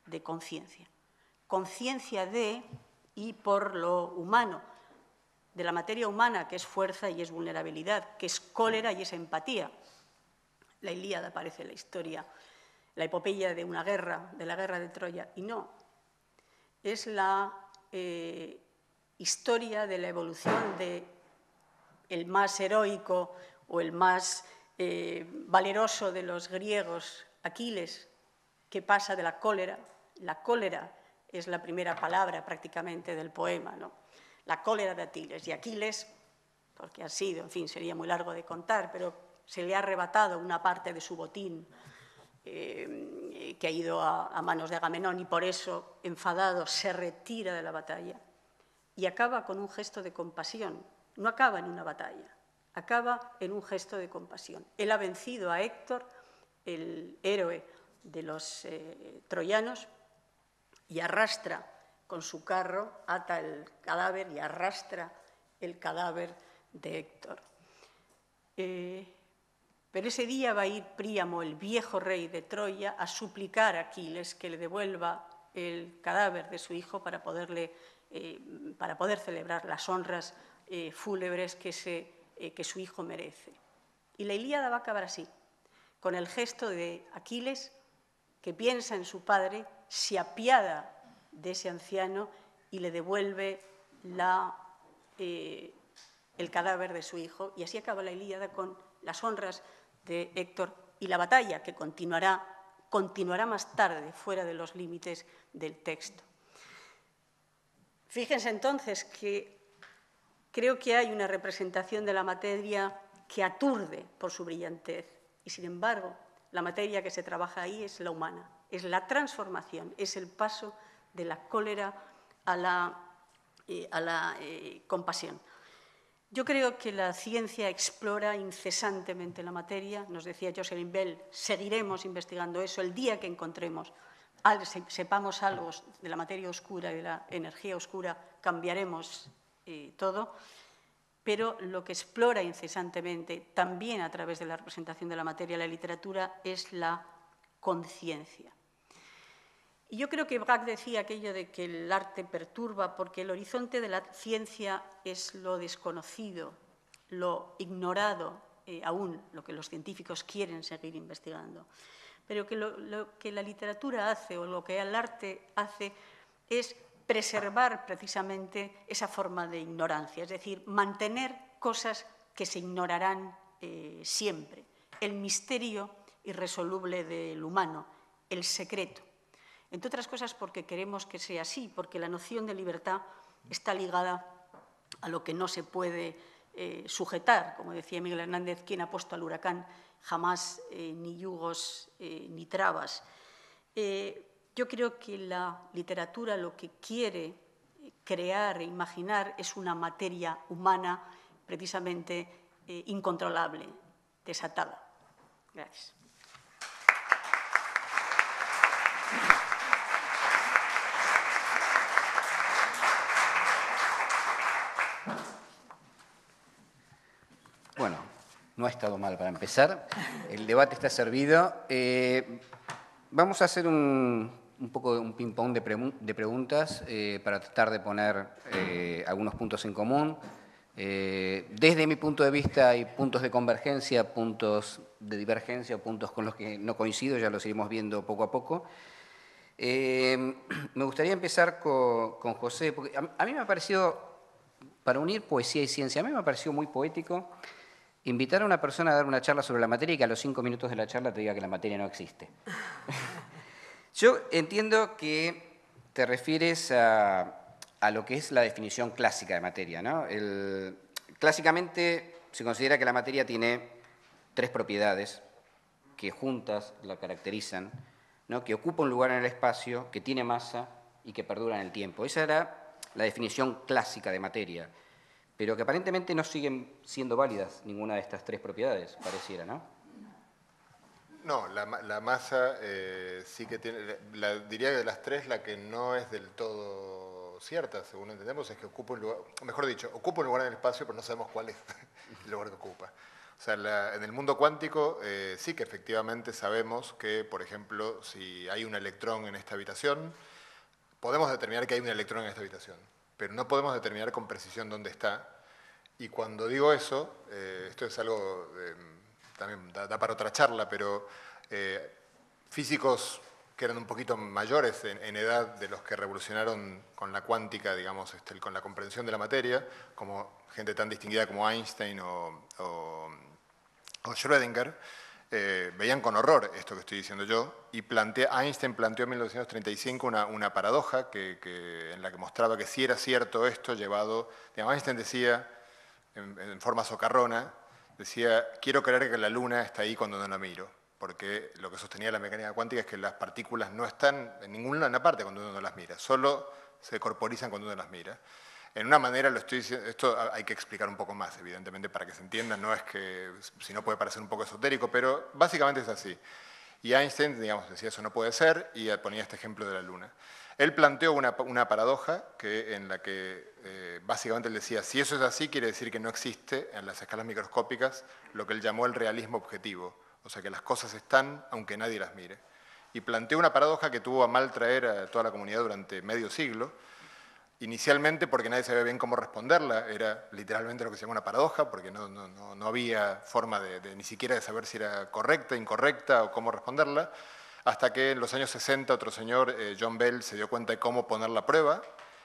de conciencia. Conciencia de y por lo humano, de la materia humana, que es fuerza y es vulnerabilidad, que es cólera y es empatía. La Ilíada aparece en la historia, la epopeya de una guerra, de la guerra de Troya, y no. Es la eh, historia de la evolución de el más heroico o el más eh, valeroso de los griegos, Aquiles, que pasa de la cólera. La cólera es la primera palabra prácticamente del poema, ¿no? La cólera de Aquiles. Y Aquiles, porque ha sido, en fin, sería muy largo de contar, pero se le ha arrebatado una parte de su botín, Eh, que ha ido a, a manos de Agamenón, y por eso, enfadado, se retira de la batalla y acaba con un gesto de compasión. No acaba en una batalla, acaba en un gesto de compasión. Él ha vencido a Héctor, el héroe de los eh, troyanos, y arrastra con su carro, ata el cadáver y arrastra el cadáver de Héctor. Eh, Pero ese día va a ir Príamo, el viejo rey de Troya, a suplicar a Aquiles que le devuelva el cadáver de su hijo para, poderle, eh, para poder celebrar las honras eh, fúnebres que, se, eh, que su hijo merece. Y la Ilíada va a acabar así, con el gesto de Aquiles, que piensa en su padre, se apiada de ese anciano y le devuelve la, eh, el cadáver de su hijo. Y así acaba la Ilíada con las honras de Héctor y la batalla, que continuará, continuará más tarde, fuera de los límites del texto. Fíjense entonces que creo que hay una representación de la materia que aturde por su brillantez y, sin embargo, la materia que se trabaja ahí es la humana, es la transformación, es el paso de la cólera a la, eh, a la eh, compasión. Yo creo que la ciencia explora incesantemente la materia. Nos decía Jocelyn Bell, seguiremos investigando eso el día que encontremos, sepamos algo de la materia oscura y de la energía oscura, cambiaremos eh, todo. Pero lo que explora incesantemente, también a través de la representación de la materia, la literatura, es la conciencia. Y yo creo que Braque decía aquello de que el arte perturba, porque el horizonte de la ciencia es lo desconocido, lo ignorado, eh, aún lo que los científicos quieren seguir investigando. Pero que lo, lo que la literatura hace, o lo que el arte hace, es preservar precisamente esa forma de ignorancia, es decir, mantener cosas que se ignorarán eh, siempre. El misterio irresoluble del humano, el secreto. Entre otras cosas porque queremos que sea así, porque la noción de libertad está ligada a lo que no se puede eh, sujetar. Como decía Miguel Hernández, quien ha puesto al huracán jamás eh, ni yugos eh, ni trabas. Eh, Yo creo que la literatura lo que quiere crear e imaginar es una materia humana precisamente eh, incontrolable, desatada. Gracias. Bueno, no ha estado mal para empezar. El debate está servido. Eh, vamos a hacer un... un poco de un ping-pong de, pregun de preguntas eh, para tratar de poner eh, algunos puntos en común. Eh, desde mi punto de vista hay puntos de convergencia, puntos de divergencia, puntos con los que no coincido, ya los iremos viendo poco a poco. Eh, me gustaría empezar con, con José, porque a, a mí me ha parecido, para unir poesía y ciencia, a mí me ha parecido muy poético invitar a una persona a dar una charla sobre la materia y que a los cinco minutos de la charla te diga que la materia no existe. Yo entiendo que te refieres a, a lo que es la definición clásica de materia, ¿no? El, clásicamente se considera que la materia tiene tres propiedades que juntas la caracterizan, ¿no? Que ocupa un lugar en el espacio, que tiene masa y que perdura en el tiempo. Esa era la definición clásica de materia, pero que aparentemente no siguen siendo válidas ninguna de estas tres propiedades, pareciera, ¿no? No, la, la masa eh, sí que tiene, la, diría que de las tres la que no es del todo cierta, según entendemos, es que ocupa un lugar, mejor dicho, ocupa un lugar en el espacio, pero no sabemos cuál es el lugar que ocupa. O sea, la, en el mundo cuántico eh, sí que efectivamente sabemos que, por ejemplo, si hay un electrón en esta habitación, podemos determinar que hay un electrón en esta habitación, pero no podemos determinar con precisión dónde está. Y cuando digo eso, eh, esto es algo... Eh, también da, da para otra charla, pero eh, físicos que eran un poquito mayores en, en edad de los que revolucionaron con la cuántica, digamos, este, con la comprensión de la materia, como gente tan distinguida como Einstein o, o, o Schrödinger, eh, veían con horror esto que estoy diciendo yo, y plantea, Einstein planteó en mil novecientos treinta y cinco una, una paradoja que, que, en la que mostraba que sí era cierto esto llevado, digamos, Einstein decía, en, en forma socarrona, decía, quiero creer que la luna está ahí cuando no la miro, porque lo que sostenía la mecánica cuántica es que las partículas no están en ninguna parte cuando uno no las mira, solo se corporizan cuando uno las mira. En una manera, lo estoy diciendo, esto hay que explicar un poco más, evidentemente, para que se entienda, no es que, si no puede parecer un poco esotérico, pero básicamente es así. Y Einstein, digamos, decía, eso no puede ser, y ponía este ejemplo de la luna. Él planteó una, una paradoja que, en la que eh, básicamente él decía, si eso es así, quiere decir que no existe en las escalas microscópicas lo que él llamó el realismo objetivo, o sea, que las cosas están aunque nadie las mire. Y planteó una paradoja que tuvo a mal traer a toda la comunidad durante medio siglo, Inicialmente porque nadie sabía bien cómo responderla, era literalmente lo que se llama una paradoja, porque no, no, no, no había forma de, de ni siquiera de saber si era correcta, incorrecta o cómo responderla, hasta que en los años sesenta otro señor, eh, John Bell, se dio cuenta de cómo poner la prueba,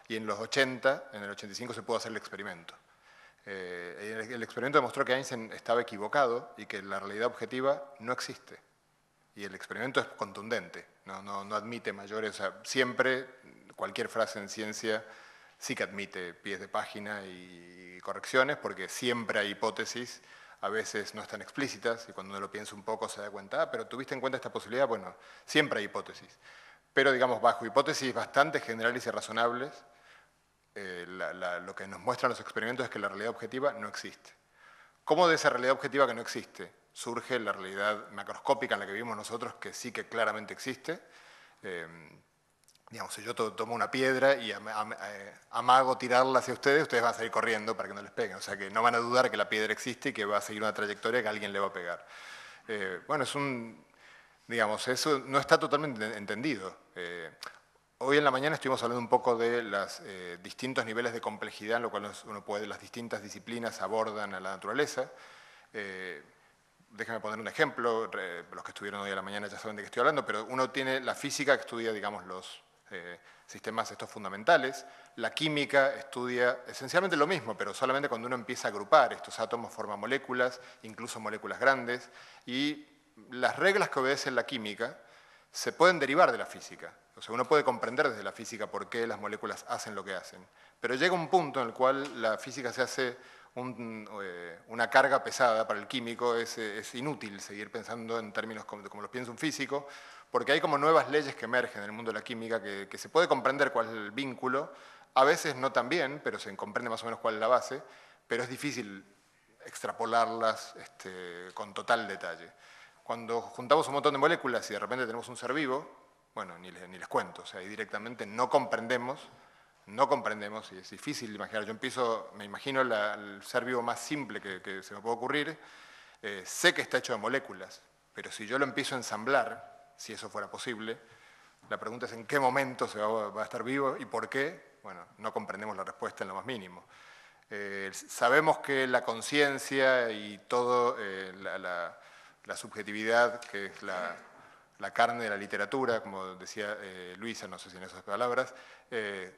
y en los ochenta, en el ochenta y cinco, se pudo hacer el experimento. Eh, el, el experimento demostró que Einstein estaba equivocado y que la realidad objetiva no existe. Y el experimento es contundente, no, no, no admite mayores, o sea, siempre... Cualquier frase en ciencia sí que admite pies de página y correcciones, porque siempre hay hipótesis, a veces no están explícitas, y cuando uno lo piensa un poco se da cuenta, ah, pero tuviste en cuenta esta posibilidad, bueno, siempre hay hipótesis. Pero, digamos, bajo hipótesis bastante generales y razonables, eh, la, la, lo que nos muestran los experimentos es que la realidad objetiva no existe. ¿Cómo de esa realidad objetiva que no existe surge la realidad macroscópica en la que vivimos nosotros, que sí que claramente existe? Eh, Digamos, si yo tomo una piedra y am am amago tirarla hacia ustedes, ustedes van a salir corriendo para que no les peguen. O sea, que no van a dudar que la piedra existe y que va a seguir una trayectoria que alguien le va a pegar. Eh, bueno, es un, digamos, eso no está totalmente entendido. Eh, hoy en la mañana estuvimos hablando un poco de los eh, distintos niveles de complejidad, en lo cual uno puede, las distintas disciplinas abordan a la naturaleza. Eh, Déjenme poner un ejemplo, los que estuvieron hoy a la mañana ya saben de qué estoy hablando, pero uno tiene la física que estudia, digamos, los... Eh, sistemas estos fundamentales. La química estudia esencialmente lo mismo, pero solamente cuando uno empieza a agrupar estos átomos forma moléculas, incluso moléculas grandes, y las reglas que obedecen la química se pueden derivar de la física. O sea, uno puede comprender desde la física por qué las moléculas hacen lo que hacen. Pero llega un punto en el cual la física se hace un, eh, una carga pesada para el químico, es, es inútil seguir pensando en términos como, como los piensa un físico, porque hay como nuevas leyes que emergen en el mundo de la química, que, que se puede comprender cuál es el vínculo, a veces no tan bien, pero se comprende más o menos cuál es la base, pero es difícil extrapolarlas este, con total detalle. Cuando juntamos un montón de moléculas y de repente tenemos un ser vivo, bueno, ni les, ni les cuento, o sea, ahí directamente no comprendemos, no comprendemos, y es difícil imaginar. Yo empiezo, me imagino la, el ser vivo más simple que, que se me puede ocurrir, eh, sé que está hecho de moléculas, pero si yo lo empiezo a ensamblar, si eso fuera posible, la pregunta es en qué momento se va, va a estar vivo y por qué. Bueno, no comprendemos la respuesta en lo más mínimo. Eh, sabemos que la conciencia y toda eh, la, la, la subjetividad, que es la, la carne de la literatura, como decía eh, Luisa, no sé si en esas palabras, eh,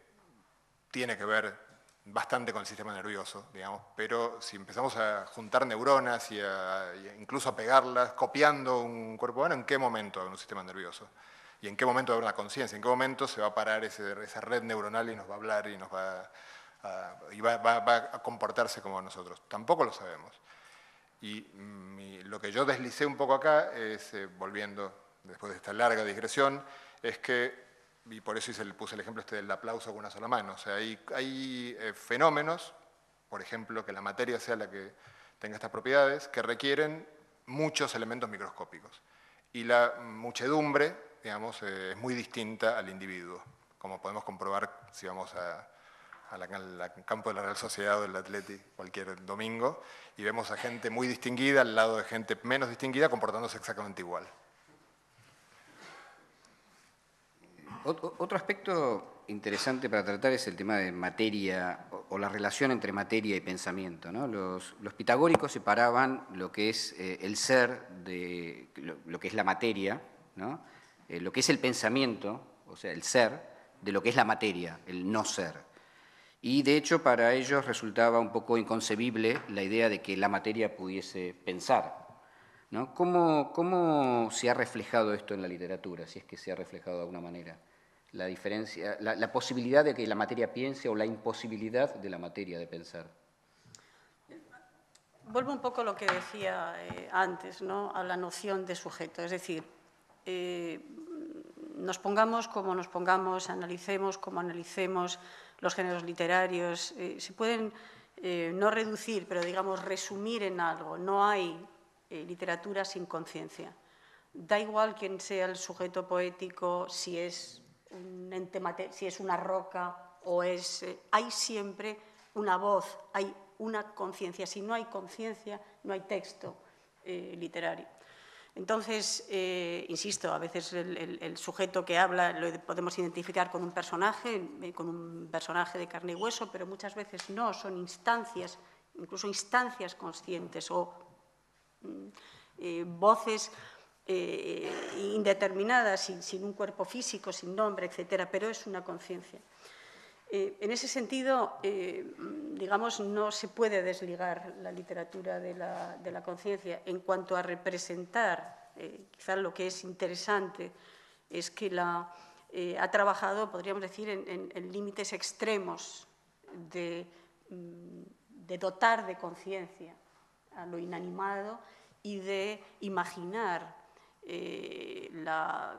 tiene que ver bastante con el sistema nervioso, digamos, pero si empezamos a juntar neuronas y, a, y incluso a pegarlas, copiando un cuerpo humano, ¿en qué momento habrá un sistema nervioso? ¿Y en qué momento habrá una conciencia? ¿En qué momento se va a parar ese, esa red neuronal y nos va a hablar y, nos va, a, y va, va, va a comportarse como nosotros? Tampoco lo sabemos. Y mi, lo que yo deslicé un poco acá, es, eh, volviendo después de esta larga digresión, es que y por eso hice, puse el ejemplo este del aplauso con una sola mano. O sea, hay, hay eh, fenómenos, por ejemplo, que la materia sea la que tenga estas propiedades, que requieren muchos elementos microscópicos. Y la muchedumbre, digamos, eh, es muy distinta al individuo, como podemos comprobar si vamos a, a la, al campo de la Real Sociedad o del Atleti cualquier domingo, y vemos a gente muy distinguida al lado de gente menos distinguida comportándose exactamente igual. Otro aspecto interesante para tratar es el tema de materia o la relación entre materia y pensamiento, ¿no? Los, los pitagóricos separaban lo que es eh, el ser de lo, lo que es la materia, ¿no? Eh, lo que es el pensamiento, o sea, el ser, de lo que es la materia, el no ser. Y de hecho para ellos resultaba un poco inconcebible la idea de que la materia pudiese pensar, ¿no? ¿Cómo, cómo se ha reflejado esto en la literatura, si es que se ha reflejado de alguna manera? La diferencia, la, la posibilidad de que la materia piense o la imposibilidad de la materia de pensar. Vuelvo un poco a lo que decía eh, antes, ¿no? A la noción de sujeto. Es decir, eh, nos pongamos como nos pongamos, analicemos como analicemos los géneros literarios, eh, se pueden eh, no reducir, pero digamos resumir en algo. No hay eh, literatura sin conciencia. Da igual quién sea el sujeto poético, si es... Un ente material, si es una roca o es... Eh, hay siempre una voz, hay una conciencia. Si no hay conciencia, no hay texto eh, literario. Entonces, eh, insisto, a veces el, el, el sujeto que habla lo podemos identificar con un personaje, con un personaje de carne y hueso, pero muchas veces no, son instancias, incluso instancias conscientes o eh, voces eh, indeterminadas, sin, sin un cuerpo físico, sin nombre, etcétera, pero es una conciencia. Eh, en ese sentido, eh, digamos, no se puede desligar la literatura de la, de la conciencia. En cuanto a representar, eh, quizás lo que es interesante es que la, eh, ha trabajado, podríamos decir, en, en, en límites extremos de, de dotar de conciencia a lo inanimado y de imaginar eh, la,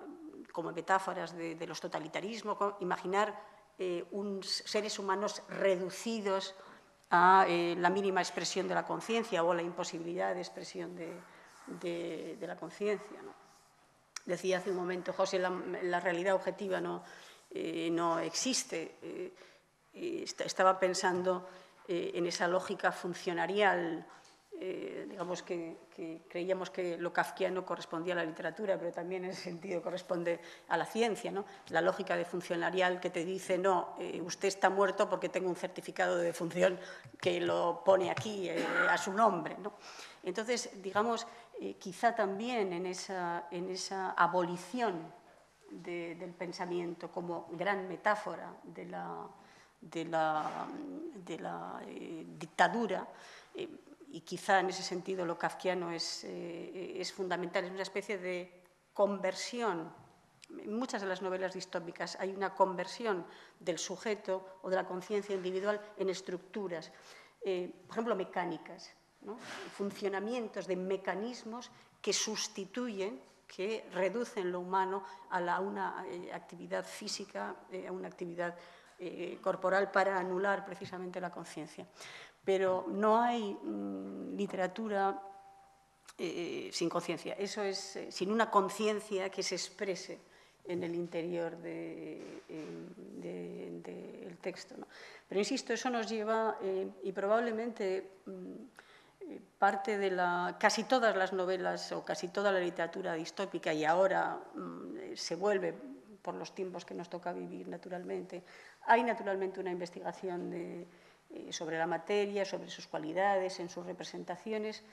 como metáforas de, de los totalitarismos, imaginar Eh, un, seres humanos reducidos a eh, la mínima expresión de la conciencia o a la imposibilidad de expresión de, de, de la conciencia, ¿no? Decía hace un momento, José, la, la realidad objetiva no, eh, no existe. Eh, eh, estaba pensando eh, en esa lógica funcionarial, eh, digamos que, que creíamos que lo kafkiano correspondía a la literatura, pero también en ese sentido corresponde a la ciencia, ¿no? La lógica de funcionarial que te dice, no, eh, usted está muerto porque tengo un certificado de defunción que lo pone aquí eh, a su nombre, ¿no? Entonces, digamos, eh, quizá también en esa, en esa abolición de, del pensamiento como gran metáfora de la, de la, de la eh, dictadura, eh, y quizá en ese sentido lo kafkiano es, eh, es fundamental, es una especie de conversión. En muchas de las novelas distópicas hay una conversión del sujeto o de la conciencia individual en estructuras, eh, por ejemplo, mecánicas, ¿no? Funcionamientos de mecanismos que sustituyen, que reducen lo humano a, la, a una eh, actividad física, eh, a una actividad eh, corporal para anular precisamente la conciencia. Pero no hay mmm, literatura eh, sin conciencia. Eso es, eh, sin una conciencia que se exprese en el interior del de, de, de, de texto, ¿no? Pero, insisto, eso nos lleva, eh, y probablemente mmm, parte de la… Casi todas las novelas o casi toda la literatura distópica, y ahora mmm, se vuelve por los tiempos que nos toca vivir naturalmente, hay naturalmente una investigación de… sobre la materia, sobre sus cualidades, en sus representaciones,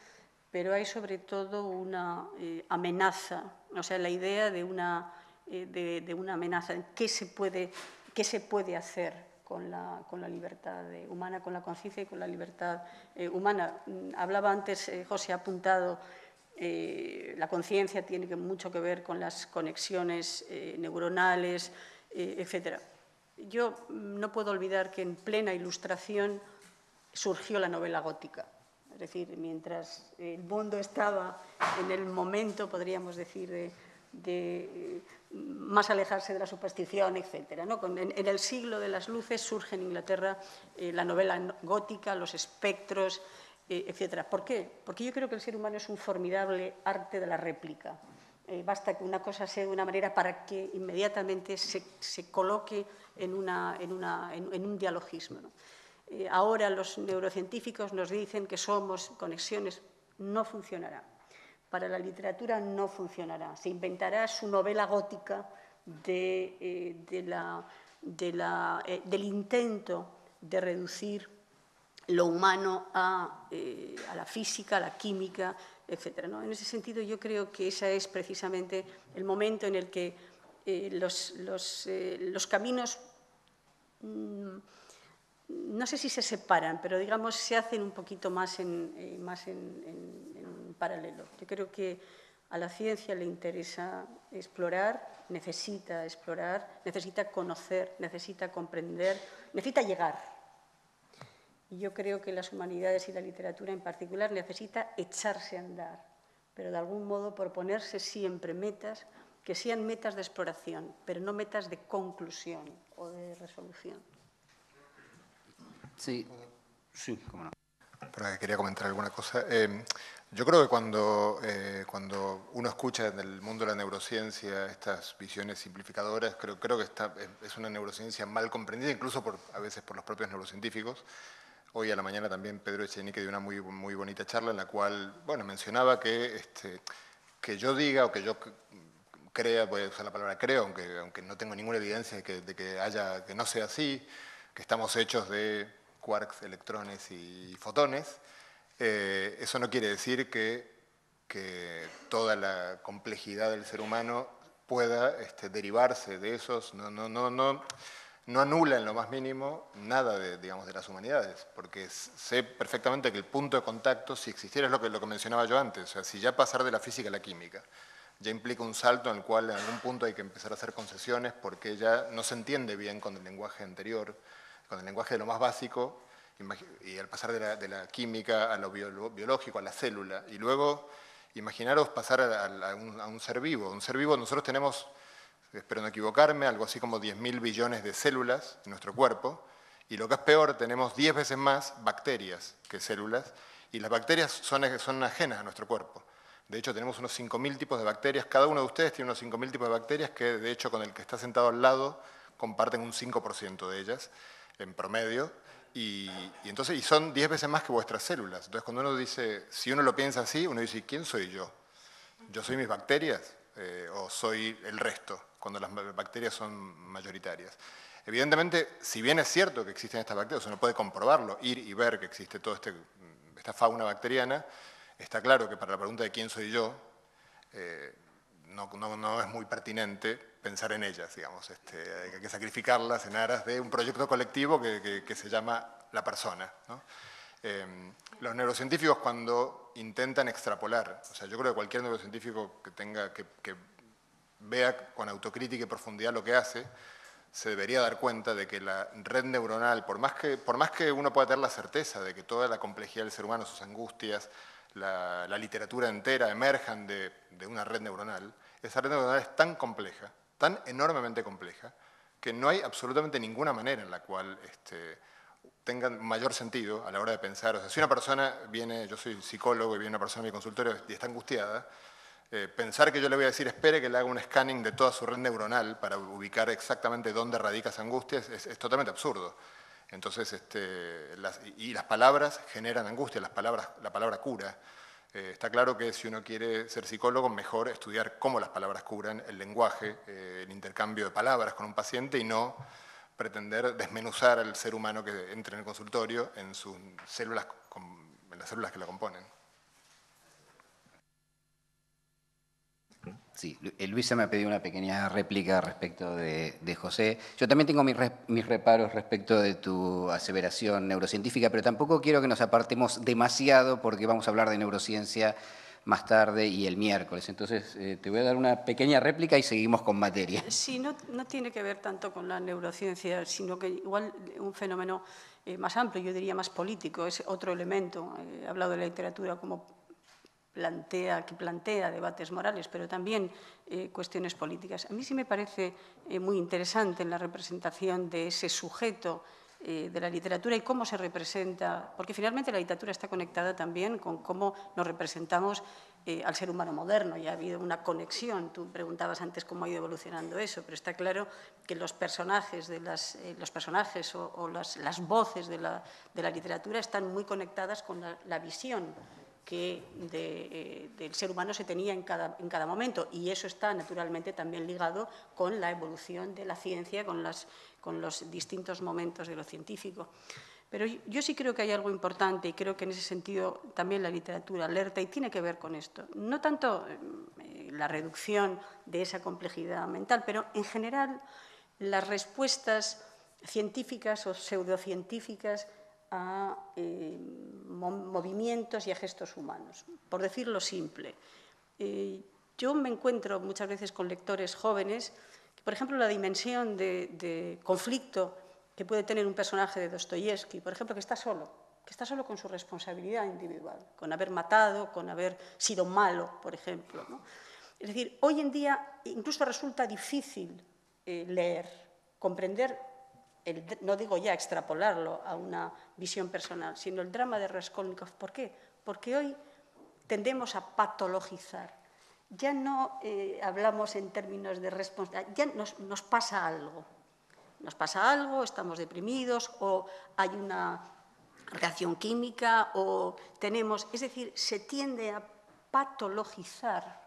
pero hay sobre todo una eh, amenaza, o sea, la idea de una, eh, de, de una amenaza, ¿qué se puede, qué se puede hacer con la, con la libertad eh, humana, con la conciencia y con la libertad eh, humana? Hablaba antes, eh, José ha apuntado, eh, la conciencia tiene mucho que ver con las conexiones eh, neuronales, eh, etcétera. Yo no puedo olvidar que en plena Ilustración surgió la novela gótica. Es decir, mientras el mundo estaba en el momento, podríamos decir, de, de más alejarse de la superstición, etcétera, ¿no? En, en el siglo de las luces surge en Inglaterra eh, la novela gótica, los espectros, eh, etcétera. ¿Por qué? Porque yo creo que el ser humano es un formidable arte de la réplica. Eh, basta que una cosa sea de una manera para que inmediatamente se, se coloque en, una, en, una, en, en un dialogismo, ¿no? Eh, ahora los neurocientíficos nos dicen que somos conexiones. No funcionará. Para la literatura no funcionará. Se inventará su novela gótica de, eh, de la, de la, eh, del intento de reducir lo humano a, eh, a la física, a la química, etcétera, ¿no? En ese sentido, yo creo que ese es precisamente el momento en el que eh, los, los, eh, los caminos, mmm, no sé si se separan, pero digamos se hacen un poquito más, en, eh, más en, en, en paralelo. Yo creo que a la ciencia le interesa explorar, necesita explorar, necesita conocer, necesita comprender, necesita llegar. Yo creo que las humanidades y la literatura en particular necesita echarse a andar, pero de algún modo proponerse siempre metas que sean metas de exploración, pero no metas de conclusión o de resolución. Sí, sí, cómo no. Perdón, quería comentar alguna cosa. Eh, yo creo que cuando, eh, cuando uno escucha en el mundo de la neurociencia estas visiones simplificadoras, creo, creo que está, es una neurociencia mal comprendida, incluso por, a veces por los propios neurocientíficos. Hoy a la mañana también Pedro Echenique dio una muy, muy bonita charla en la cual, bueno, mencionaba que este, que yo diga o que yo crea, voy a usar la palabra creo, aunque, aunque no tengo ninguna evidencia de que, de que haya, que no sea así, que estamos hechos de quarks, electrones y fotones, eh, eso no quiere decir que, que toda la complejidad del ser humano pueda este, derivarse de esos, no, no, no, no, no anula en lo más mínimo nada de, digamos, de las humanidades, porque sé perfectamente que el punto de contacto, si existiera, es lo que, lo que mencionaba yo antes, o sea, si ya pasar de la física a la química, ya implica un salto en el cual en algún punto hay que empezar a hacer concesiones porque ya no se entiende bien con el lenguaje anterior, con el lenguaje de lo más básico, y al pasar de la, de la química a lo biológico, a la célula, y luego imaginaros pasar a, a, un, a un ser vivo. Un ser vivo, nosotros tenemos, espero no equivocarme, algo así como diez mil billones de células en nuestro cuerpo, y lo que es peor, tenemos diez veces más bacterias que células, y las bacterias son, son ajenas a nuestro cuerpo. De hecho, tenemos unos cinco mil tipos de bacterias, cada uno de ustedes tiene unos cinco mil tipos de bacterias que, de hecho, con el que está sentado al lado, comparten un cinco por ciento de ellas, en promedio, y, y, entonces, y son diez veces más que vuestras células. Entonces, cuando uno dice, si uno lo piensa así, uno dice, ¿quién soy yo? ¿Yo soy mis bacterias eh, o soy el resto? Cuando las bacterias son mayoritarias. Evidentemente, si bien es cierto que existen estas bacterias, uno puede comprobarlo, ir y ver que existe toda este, esta fauna bacteriana, está claro que para la pregunta de quién soy yo, eh, no, no, no es muy pertinente pensar en ellas, digamos. Este, hay que sacrificarlas en aras de un proyecto colectivo que, que, que se llama la persona, ¿no? Eh, los neurocientíficos cuando intentan extrapolar, o sea, yo creo que cualquier neurocientífico que tenga que, que vea con autocrítica y profundidad lo que hace, se debería dar cuenta de que la red neuronal, por más que, por más que uno pueda tener la certeza de que toda la complejidad del ser humano, sus angustias, La, la literatura entera emerjan de, de una red neuronal, esa red neuronal es tan compleja, tan enormemente compleja, que no hay absolutamente ninguna manera en la cual este, tengan mayor sentido a la hora de pensar. O sea, si una persona viene, yo soy psicólogo y viene una persona a mi consultorio y está angustiada, eh, pensar que yo le voy a decir, espere que le haga un scanning de toda su red neuronal para ubicar exactamente dónde radica esa angustia, es, es, es totalmente absurdo. Entonces, este, las, y las palabras generan angustia, las palabras, la palabra cura. Eh, está claro que si uno quiere ser psicólogo, mejor estudiar cómo las palabras curan, el lenguaje, eh, el intercambio de palabras con un paciente y no pretender desmenuzar al ser humano que entra en el consultorio en sus células, en las células que la componen. Sí, Luisa me ha pedido una pequeña réplica respecto de, de José. Yo también tengo mis, re, mis reparos respecto de tu aseveración neurocientífica, pero tampoco quiero que nos apartemos demasiado porque vamos a hablar de neurociencia más tarde y el miércoles. Entonces, eh, te voy a dar una pequeña réplica y seguimos con materia. Sí, no, no tiene que ver tanto con la neurociencia, sino que igual un fenómeno eh, más amplio, yo diría más político, es otro elemento. He hablado de la literatura como plantea, que plantea debates morales, pero también eh, cuestiones políticas. A mí sí me parece eh, muy interesante en la representación de ese sujeto eh, de la literatura y cómo se representa, porque finalmente la literatura está conectada también con cómo nos representamos eh, al ser humano moderno, y ha habido una conexión. Tú preguntabas antes cómo ha ido evolucionando eso, pero está claro que los personajes, de las, eh, los personajes o, o las, las voces de la, de la literatura están muy conectadas con la, la visión que de, eh, del ser humano se tenía en cada, en cada momento, y eso está naturalmente también ligado con la evolución de la ciencia, con, las, con los distintos momentos de lo científico. Pero yo, yo sí creo que hay algo importante, y creo que en ese sentido también la literatura alerta, y tiene que ver con esto, no tanto eh, la reducción de esa complejidad mental, pero en general las respuestas científicas o pseudocientíficas a eh, movimientos y a gestos humanos, por decirlo simple. Eh, yo me encuentro muchas veces con lectores jóvenes, que, por ejemplo, la dimensión de, de conflicto que puede tener un personaje de Dostoyevsky, por ejemplo, que está solo, que está solo con su responsabilidad individual, con haber matado, con haber sido malo, por ejemplo, ¿no? Es decir, hoy en día incluso resulta difícil eh, leer, comprender, el, no digo ya extrapolarlo a una visión personal, sino el drama de Raskolnikov. ¿Por qué? Porque hoy tendemos a patologizar. Ya no eh, hablamos en términos de responsabilidad, ya nos, nos pasa algo. Nos pasa algo, estamos deprimidos, o hay una reacción química, o tenemos… Es decir, se tiende a patologizar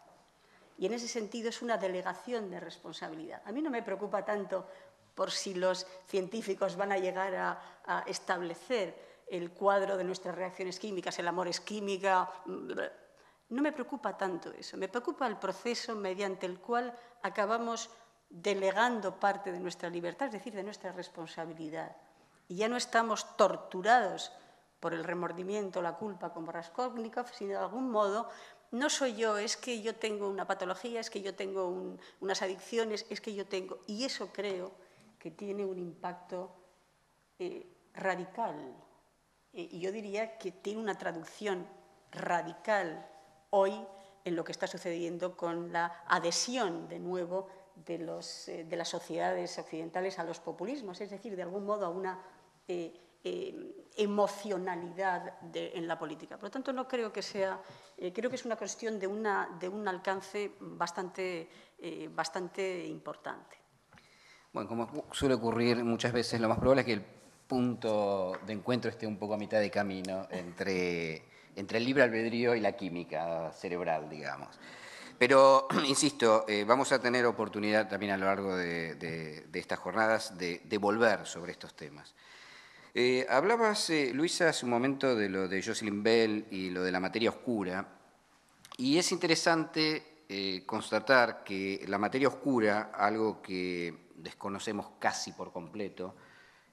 y en ese sentido es una delegación de responsabilidad. A mí no me preocupa tanto por si los científicos van a llegar a, a establecer el cuadro de nuestras reacciones químicas, el amor es química. No me preocupa tanto eso, me preocupa el proceso mediante el cual acabamos delegando parte de nuestra libertad, es decir, de nuestra responsabilidad. Y ya no estamos torturados por el remordimiento, la culpa, como Raskolnikov, sino de algún modo, no soy yo, es que yo tengo una patología, es que yo tengo un, unas adicciones, es que yo tengo... Y eso creo que tiene un impacto eh, radical. Eh, y yo diría que tiene una traducción radical hoy en lo que está sucediendo con la adhesión, de nuevo, de, los, eh, de las sociedades occidentales a los populismos, es decir, de algún modo a una eh, eh, emocionalidad de, en la política. Por lo tanto, no creo que sea, eh, creo que es una cuestión de, una, de un alcance bastante, eh, bastante importante. Bueno, como suele ocurrir muchas veces, lo más probable es que el punto de encuentro esté un poco a mitad de camino entre, entre el libre albedrío y la química cerebral, digamos. Pero, insisto, eh, vamos a tener oportunidad también a lo largo de, de, de estas jornadas de, de volver sobre estos temas. Eh, hablabas, eh, Luisa, hace un momento de lo de Jocelyn Bell y lo de la materia oscura, y es interesante eh, constatar que la materia oscura, algo que desconocemos casi por completo,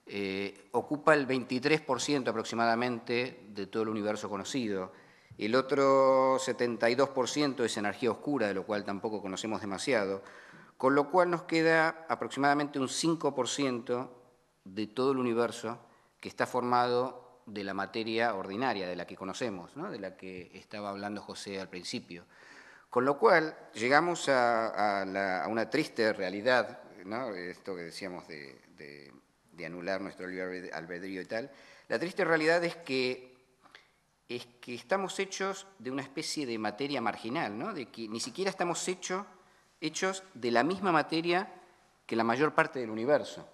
eh, ocupa el veintitrés por ciento aproximadamente de todo el universo conocido. El otro setenta y dos por ciento es energía oscura, de lo cual tampoco conocemos demasiado, con lo cual nos queda aproximadamente un cinco por ciento de todo el universo que está formado de la materia ordinaria, de la que conocemos, ¿no?, de la que estaba hablando José al principio. Con lo cual llegamos a, a, la, a una triste realidad, ¿no?, esto que decíamos de, de, de anular nuestro libre albedrío y tal. La triste realidad es que, es que estamos hechos de una especie de materia marginal, ¿no?, de que ni siquiera estamos hecho, hechos de la misma materia que la mayor parte del universo,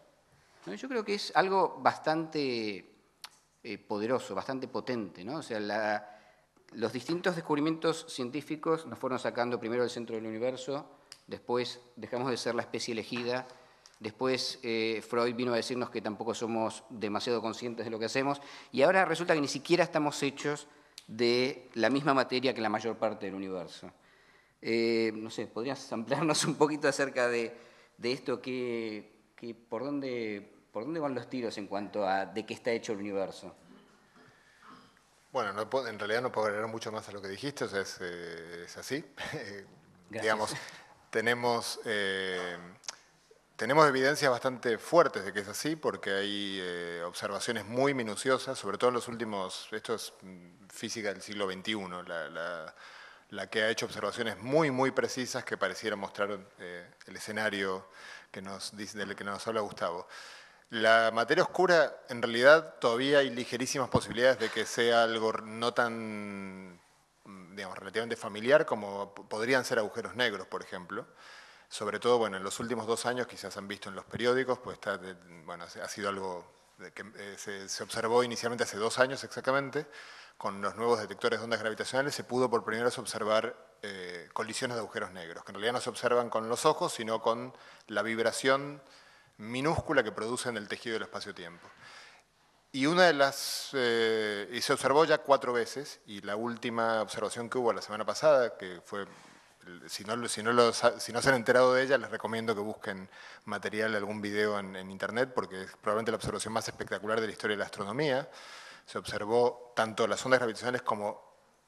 ¿no? Yo creo que es algo bastante eh, poderoso, bastante potente, ¿no? O sea, la, los distintos descubrimientos científicos nos fueron sacando primero del centro del universo. Después dejamos de ser la especie elegida, después eh, Freud vino a decirnos que tampoco somos demasiado conscientes de lo que hacemos, y ahora resulta que ni siquiera estamos hechos de la misma materia que la mayor parte del universo. Eh, no sé, ¿podrías ampliarnos un poquito acerca de, de esto? Que, que por, dónde, ¿Por dónde van los tiros en cuanto a de qué está hecho el universo? Bueno, no, en realidad no puedo agregar mucho más a lo que dijiste, o sea, es, eh, es así. Digamos. Tenemos, eh, tenemos evidencias bastante fuertes de que es así, porque hay eh, observaciones muy minuciosas, sobre todo en los últimos, esto es física del siglo veintiuno, la, la, la que ha hecho observaciones muy, muy precisas que parecieran mostrar eh, el escenario que nos, del que nos habla Gustavo. La materia oscura, en realidad, todavía hay ligerísimas posibilidades de que sea algo no tan... digamos, relativamente familiar, como podrían ser agujeros negros, por ejemplo. Sobre todo, bueno, en los últimos dos años, quizás han visto en los periódicos, pues está, bueno, ha sido algo que se, se observó inicialmente hace dos años exactamente, con los nuevos detectores de ondas gravitacionales se pudo por primera vez observar eh, colisiones de agujeros negros, que en realidad no se observan con los ojos, sino con la vibración minúscula que producen el tejido del espacio-tiempo. Y una de las eh, y se observó ya cuatro veces, y la última observación que hubo la semana pasada, que fue, si no, si no, lo, si no se han enterado de ella, les recomiendo que busquen material, algún video en, en internet, porque es probablemente la observación más espectacular de la historia de la astronomía. Se observó tanto las ondas gravitacionales como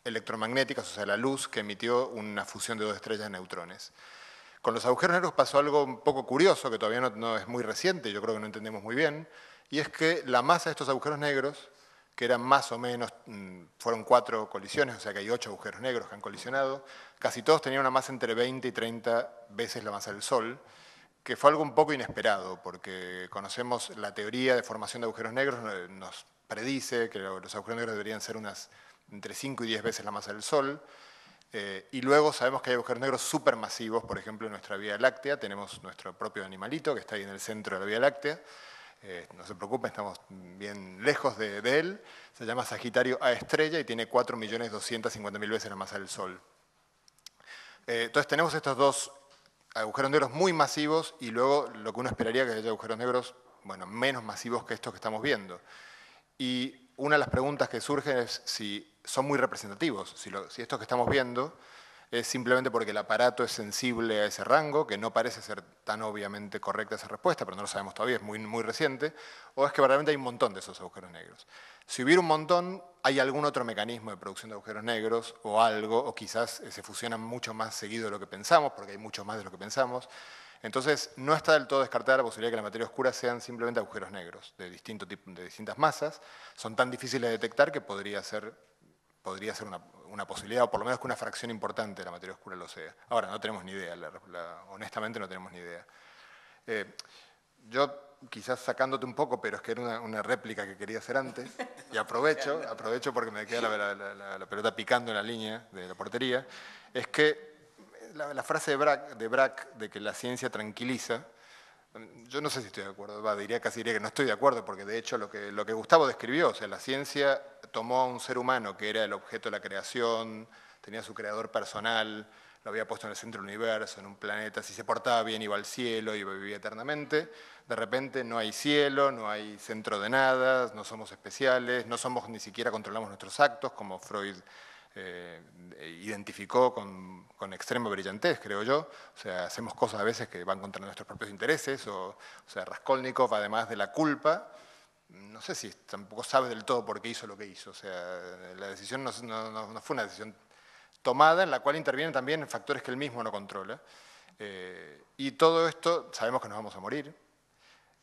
electromagnéticas, o sea, la luz que emitió una fusión de dos estrellas de neutrones. Con los agujeros negros pasó algo un poco curioso, que todavía no, no es muy reciente, yo creo que no entendemos muy bien, y es que la masa de estos agujeros negros, que eran más o menos, fueron cuatro colisiones, o sea que hay ocho agujeros negros que han colisionado, casi todos tenían una masa entre veinte y treinta veces la masa del Sol, que fue algo un poco inesperado, porque conocemos la teoría de formación de agujeros negros, nos predice que los agujeros negros deberían ser unas entre cinco y diez veces la masa del Sol, eh, y luego sabemos que hay agujeros negros supermasivos, por ejemplo, en nuestra Vía Láctea, tenemos nuestro propio animalito que está ahí en el centro de la Vía Láctea. Eh, no se preocupen, estamos bien lejos de, de él, se llama Sagitario A estrella y tiene cuatro millones doscientos cincuenta mil veces la masa del Sol. Eh, entonces tenemos estos dos agujeros negros muy masivos y luego lo que uno esperaría que haya agujeros negros, bueno, menos masivos que estos que estamos viendo. Y una de las preguntas que surgen es si son muy representativos, si, lo, si estos que estamos viendo es simplemente porque el aparato es sensible a ese rango, que no parece ser tan obviamente correcta esa respuesta, pero no lo sabemos todavía, es muy, muy reciente, o es que verdaderamente hay un montón de esos agujeros negros. Si hubiera un montón, hay algún otro mecanismo de producción de agujeros negros o algo, o quizás se fusionan mucho más seguido de lo que pensamos, porque hay mucho más de lo que pensamos. Entonces, no está del todo descartada la posibilidad de que la materia oscura sean simplemente agujeros negros de, distinto tipo, de distintas masas. Son tan difíciles de detectar que podría ser, podría ser una... una posibilidad, o por lo menos que una fracción importante de la materia oscura lo sea. Ahora, no tenemos ni idea, la, la, honestamente no tenemos ni idea. Eh, yo, quizás sacándote un poco, pero es que era una, una réplica que quería hacer antes, y aprovecho, aprovecho porque me queda la, la, la, la pelota picando en la línea de la portería, es que la, la frase de Braque, de Braque, de que la ciencia tranquiliza, yo no sé si estoy de acuerdo, bah, diría, casi diría que no estoy de acuerdo, porque de hecho lo que, lo que Gustavo describió, o sea, la ciencia tomó a un ser humano que era el objeto de la creación, tenía su creador personal, lo había puesto en el centro del universo, en un planeta, si se portaba bien iba al cielo, iba a vivir eternamente, de repente no hay cielo, no hay centro de nada, no somos especiales, no somos, ni siquiera controlamos nuestros actos, como Freud Eh, identificó con, con extrema brillantez, creo yo. O sea, hacemos cosas a veces que van contra nuestros propios intereses, o, o sea, Raskolnikov, además de la culpa, no sé si tampoco sabe del todo por qué hizo lo que hizo. O sea, la decisión no, no, no fue una decisión tomada, en la cual intervienen también factores que él mismo no controla. Eh, y todo esto, sabemos que nos vamos a morir,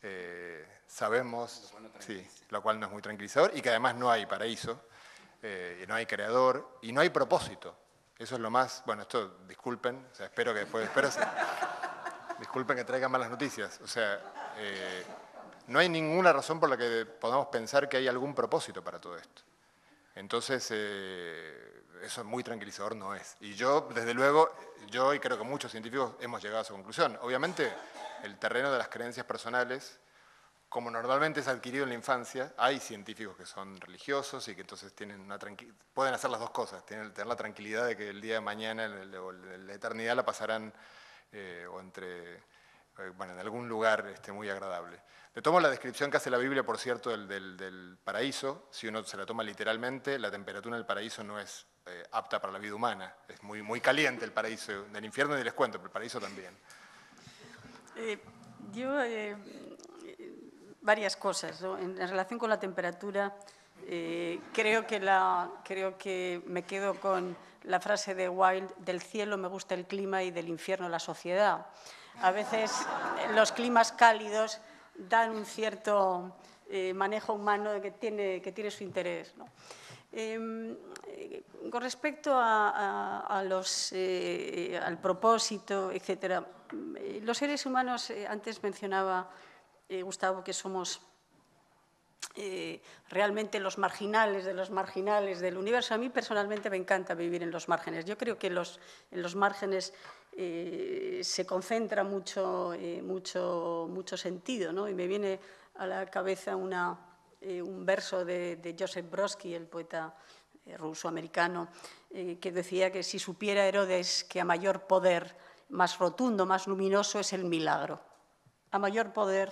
eh, sabemos, lo cual, no sí, lo cual no es muy tranquilizador, y que además no hay paraíso. Eh, no hay creador y no hay propósito. Eso es lo más, bueno, esto, disculpen, o sea, espero que después, espero, disculpen que traigan malas noticias, o sea, eh, no hay ninguna razón por la que podamos pensar que hay algún propósito para todo esto. Entonces, eh, eso muy tranquilizador no es. Y yo, desde luego, yo y creo que muchos científicos hemos llegado a su conclusión. Obviamente, el terreno de las creencias personales, como normalmente es adquirido en la infancia, hay científicos que son religiosos y que entonces tienen una pueden hacer las dos cosas, tienen, tener la tranquilidad de que el día de mañana el, el, la eternidad la pasarán eh, o entre, eh, bueno, en algún lugar este, muy agradable. Le tomo la descripción que hace la Biblia, por cierto, del, del, del paraíso. Si uno se la toma literalmente, la temperatura del paraíso no es eh, apta para la vida humana. Es muy, muy caliente el paraíso, del infierno y les cuento, pero el paraíso también. Eh, yo... Eh... Varias cosas, ¿no? En relación con la temperatura, eh, creo, que la, creo que me quedo con la frase de Wilde, del cielo me gusta el clima y del infierno la sociedad. A veces los climas cálidos dan un cierto eh, manejo humano que tiene, que tiene su interés, ¿no? Eh, con respecto a, a, a los, eh, al propósito, etcétera, los seres humanos, eh, antes mencionaba Eh, Gustavo, que somos eh, realmente los marginales de los marginales del universo. A mí personalmente me encanta vivir en los márgenes. Yo creo que los, en los márgenes eh, se concentra mucho, eh, mucho, mucho sentido, ¿no? Y me viene a la cabeza una, eh, un verso de, de Joseph Brodsky, el poeta eh, ruso-americano, eh, que decía que si supiera Herodes que a mayor poder, más rotundo, más luminoso es el milagro. A mayor poder...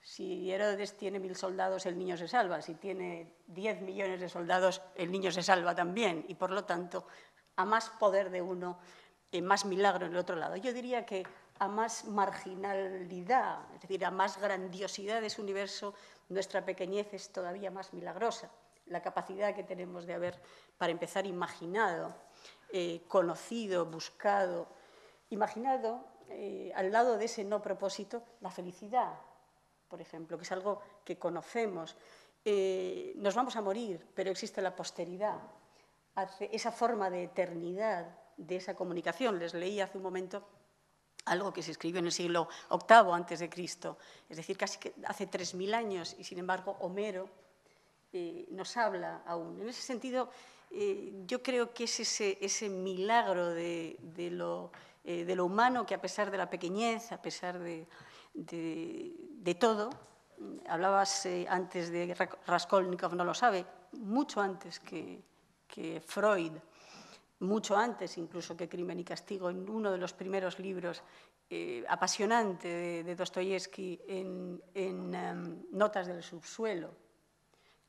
Si Herodes tiene mil soldados, el niño se salva. Si tiene diez millones de soldados, el niño se salva también. Y, por lo tanto, a más poder de uno, eh, más milagro en el otro lado. Yo diría que a más marginalidad, es decir, a más grandiosidad de ese universo, nuestra pequeñez es todavía más milagrosa. La capacidad que tenemos de haber, para empezar, imaginado, eh, conocido, buscado, imaginado, eh, al lado de ese no propósito, la felicidad, por ejemplo, que es algo que conocemos. Eh, nos vamos a morir, pero existe la posteridad, hace esa forma de eternidad de esa comunicación. Les leí hace un momento algo que se escribió en el siglo octavo antes de Cristo, es decir, casi que hace tres mil años, y sin embargo Homero eh, nos habla aún. En ese sentido, eh, yo creo que es ese, ese milagro de, de, lo, eh, de lo humano que, a pesar de la pequeñez, a pesar de... De, de todo, hablabas eh, antes de Raskolnikov, no lo sabe, mucho antes que, que Freud, mucho antes incluso que Crimen y Castigo, en uno de los primeros libros eh, apasionante de, de Dostoyevsky, en, en um, Notas del subsuelo,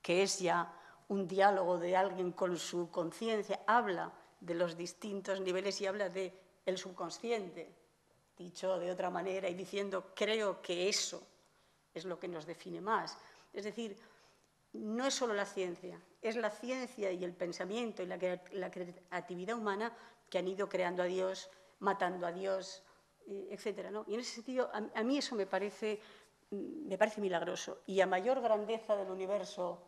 que es ya un diálogo de alguien con su conciencia, habla de los distintos niveles y habla de el subconsciente, dicho de otra manera y diciendo, creo que eso es lo que nos define más. Es decir, no es solo la ciencia, es la ciencia y el pensamiento y la, la creatividad humana que han ido creando a Dios, matando a Dios, etcétera, ¿no? Y en ese sentido, a, a mí eso me parece, me parece milagroso. Y a mayor grandeza del universo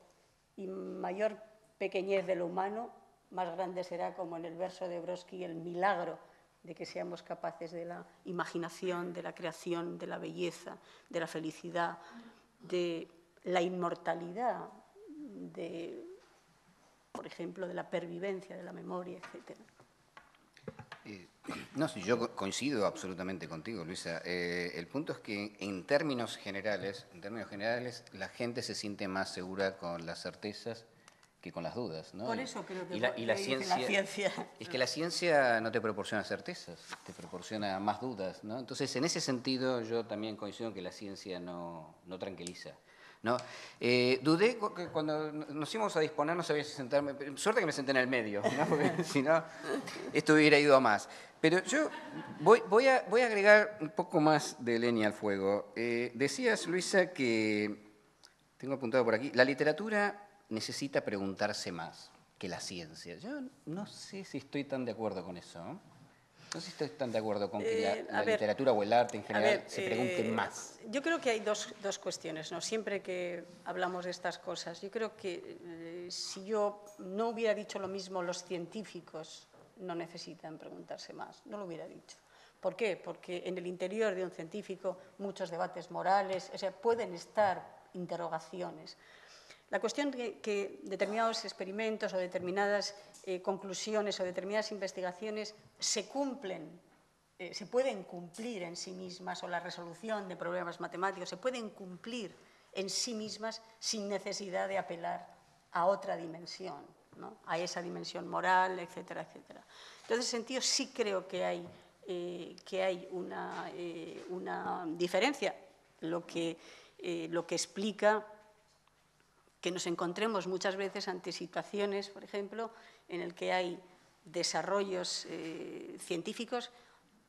y mayor pequeñez de lo humano, más grande será, como en el verso de Brodsky, el milagro de que seamos capaces de la imaginación, de la creación, de la belleza, de la felicidad, de la inmortalidad, de, por ejemplo, de la pervivencia, de la memoria, etcétera. Eh, no, yo coincido absolutamente contigo, Luisa. Eh, el punto es que, en términos generales, en términos generales, la gente se siente más segura con las certezas que con las dudas, ¿no? Por eso creo que y la, y la, ciencia, la ciencia... Es que la ciencia no te proporciona certezas, te proporciona más dudas, ¿no? Entonces, en ese sentido, yo también coincido en que la ciencia no, no tranquiliza, ¿no? Eh, dudé que cuando nos íbamos a disponer, no sabía si sentarme. Suerte que me senté en el medio, ¿no? Porque si no, esto hubiera ido a más. Pero yo voy, voy, a, voy a agregar un poco más de leña al fuego. Eh, decías, Luisa, que... Tengo apuntado por aquí. La literatura necesita preguntarse más que la ciencia. Yo no sé si estoy tan de acuerdo con eso, ¿no? No sé si estoy tan de acuerdo con que eh, la, la ver, literatura o el arte en general ver, se pregunte eh, más. Yo creo que hay dos, dos cuestiones, ¿no? Siempre que hablamos de estas cosas, yo creo que eh, si yo no hubiera dicho lo mismo, los científicos no necesitan preguntarse más, no lo hubiera dicho. ¿Por qué? Porque en el interior de un científico muchos debates morales, o sea, pueden estar interrogaciones. La cuestión que, que determinados experimentos o determinadas eh, conclusiones o determinadas investigaciones se cumplen, eh, se pueden cumplir en sí mismas, o la resolución de problemas matemáticos, se pueden cumplir en sí mismas sin necesidad de apelar a otra dimensión, ¿no? A esa dimensión moral, etcétera, etcétera. Entonces, en ese sentido, sí creo que hay, eh, que hay una, eh, una diferencia, lo que, eh, lo que explica que nos encontremos muchas veces ante situaciones, por ejemplo, en el que hay desarrollos eh, científicos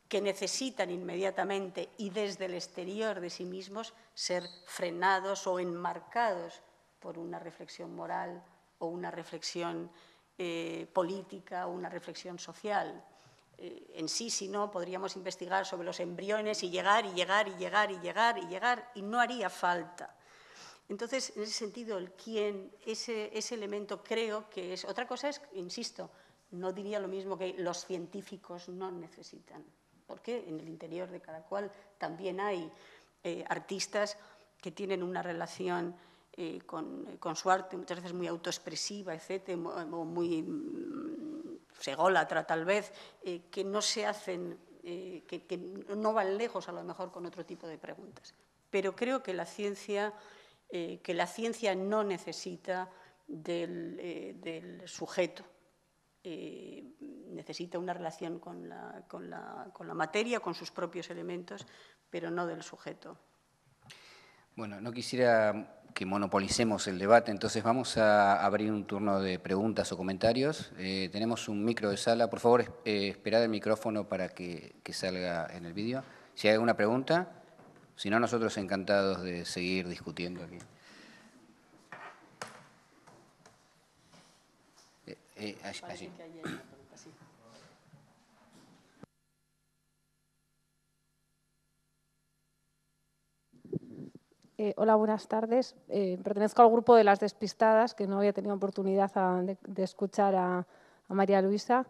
que necesitan inmediatamente y desde el exterior de sí mismos ser frenados o enmarcados por una reflexión moral o una reflexión eh, política o una reflexión social. Eh, en sí, si no, podríamos investigar sobre los embriones y llegar, y llegar, y llegar, y llegar, y llegar, y no haría falta. Entonces, en ese sentido, el quién, ese, ese elemento creo que es... Otra cosa es, insisto, no diría lo mismo que los científicos no necesitan, porque en el interior de cada cual también hay eh, artistas que tienen una relación eh, con, con su arte, muchas veces muy autoexpresiva, etcétera, o muy sególatra tal vez, eh, que no se hacen, eh, que, que no van lejos a lo mejor con otro tipo de preguntas. Pero creo que la ciencia... Eh, que la ciencia no necesita del, eh, del sujeto, eh, necesita una relación con la, con, la, con la materia, con sus propios elementos, pero no del sujeto. Bueno, no quisiera que monopolicemos el debate, entonces vamos a abrir un turno de preguntas o comentarios. Eh, tenemos un micro de sala, por favor, eh, esperad el micrófono para que, que salga en el vídeo. Si hay alguna pregunta... Si no, nosotros encantados de seguir discutiendo aquí. Eh, eh, allí, allí. Eh, hola, buenas tardes. Eh, pertenezco al grupo de las despistadas, que no había tenido oportunidad a, de, de escuchar a, a María Luisa.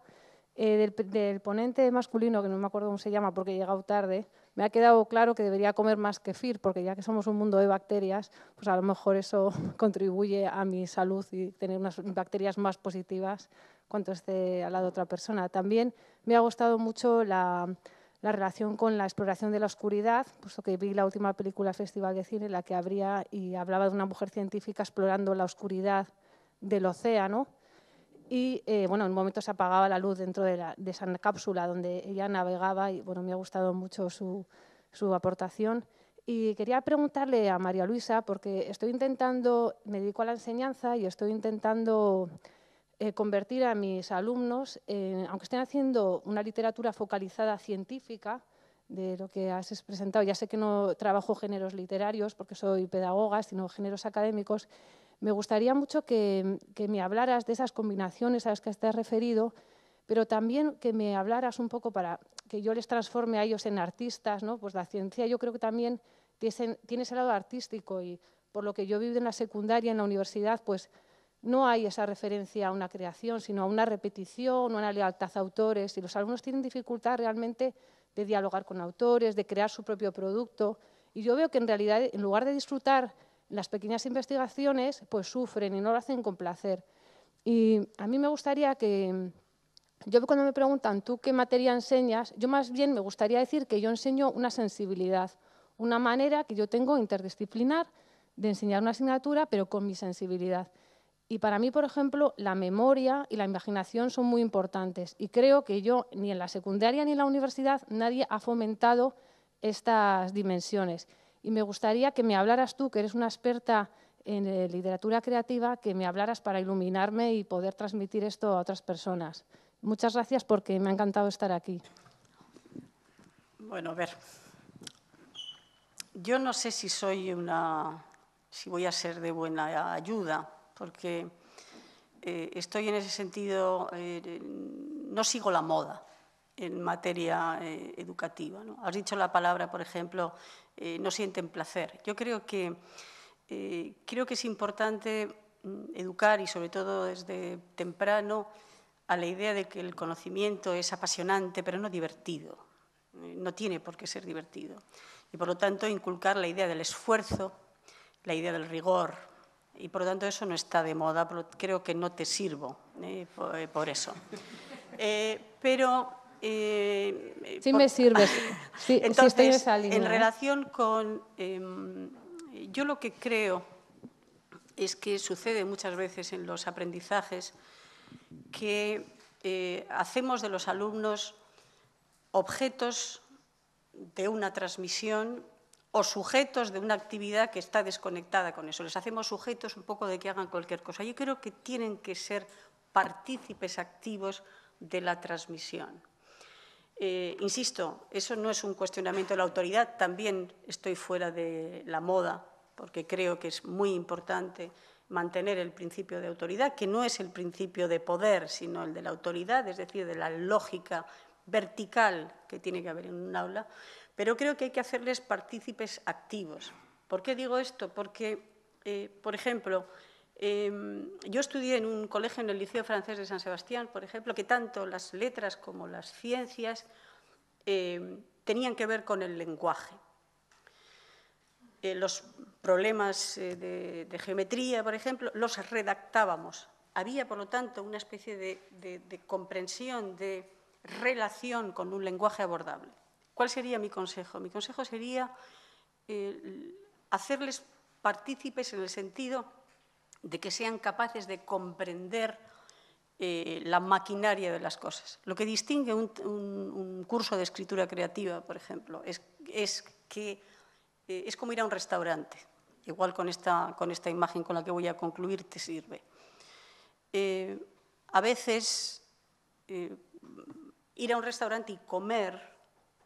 Eh, del, del ponente masculino, que no me acuerdo cómo se llama porque he llegado tarde, me ha quedado claro que debería comer más kefir, porque ya que somos un mundo de bacterias, pues a lo mejor eso contribuye a mi salud y tener unas bacterias más positivas cuanto esté al lado de otra persona. También me ha gustado mucho la, la relación con la exploración de la oscuridad, puesto que vi la última película Festival de Cine en la que abría y hablaba de una mujer científica explorando la oscuridad del océano. y eh, bueno, en un momento se apagaba la luz dentro de, la, de esa cápsula donde ella navegaba y bueno, me ha gustado mucho su, su aportación. Y quería preguntarle a María Luisa, porque estoy intentando, me dedico a la enseñanza y estoy intentando eh, convertir a mis alumnos, eh, aunque estén haciendo una literatura focalizada científica, de lo que has presentado, ya sé que no trabajo géneros literarios porque soy pedagoga, sino géneros académicos, me gustaría mucho que, que me hablaras de esas combinaciones a las que te has referido, pero también que me hablaras un poco para que yo les transforme a ellos en artistas, ¿no? Pues la ciencia yo creo que también tiene ese lado artístico y por lo que yo vivo en la secundaria, en la universidad, pues no hay esa referencia a una creación, sino a una repetición, una lealtad a autores, y los alumnos tienen dificultad realmente de dialogar con autores, de crear su propio producto. Y yo veo que en realidad, en lugar de disfrutar las pequeñas investigaciones, pues sufren y no lo hacen con placer. Y a mí me gustaría que, yo cuando me preguntan, ¿tú qué materia enseñas? Yo más bien me gustaría decir que yo enseño una sensibilidad, una manera que yo tengo interdisciplinar de enseñar una asignatura, pero con mi sensibilidad. Y para mí, por ejemplo, la memoria y la imaginación son muy importantes. Y creo que yo, ni en la secundaria ni en la universidad, nadie ha fomentado estas dimensiones. Y me gustaría que me hablaras tú, que eres una experta en eh, literatura creativa, que me hablaras para iluminarme y poder transmitir esto a otras personas. Muchas gracias porque me ha encantado estar aquí. Bueno, a ver. Yo no sé si soy una, si voy a ser de buena ayuda, porque eh, estoy en ese sentido, eh, no sigo la moda en materia eh, educativa, ¿no? Has dicho la palabra, por ejemplo, eh, no sienten placer. Yo creo que, eh, creo que es importante educar, y sobre todo desde temprano, a la idea de que el conocimiento es apasionante, pero no divertido. Eh, no tiene por qué ser divertido. Y, por lo tanto, inculcar la idea del esfuerzo, la idea del rigor. Y, por lo tanto, eso no está de moda, pero creo que no te sirvo eh, por, por eso. Eh, pero… Eh, sí por, me sirves. Sí, entonces, sí en, en relación con… Eh, yo lo que creo es que sucede muchas veces en los aprendizajes que eh, hacemos de los alumnos objetos de una transmisión o sujetos de una actividad que está desconectada con eso. Les hacemos sujetos un poco de que hagan cualquier cosa. Yo creo que tienen que ser partícipes activos de la transmisión. Eh, insisto, eso no es un cuestionamiento de la autoridad. También estoy fuera de la moda, porque creo que es muy importante mantener el principio de autoridad, que no es el principio de poder, sino el de la autoridad, es decir, de la lógica vertical que tiene que haber en un aula. Pero creo que hay que hacerles partícipes activos. ¿Por qué digo esto? Porque, eh, por ejemplo, eh, yo estudié en un colegio, en el Liceo Francés de San Sebastián, por ejemplo, que tanto las letras como las ciencias eh, tenían que ver con el lenguaje. Eh, los problemas eh, de, de geometría, por ejemplo, los redactábamos. Había, por lo tanto, una especie de, de, de comprensión, de relación con un lenguaje abordable. ¿Cuál sería mi consejo? Mi consejo sería eh, hacerles partícipes en el sentido de que sean capaces de comprender eh, la maquinaria de las cosas. Lo que distingue un, un, un curso de escritura creativa, por ejemplo, es, es que eh, es como ir a un restaurante. Igual con esta, con esta imagen con la que voy a concluir te sirve. Eh, a veces eh, ir a un restaurante y comer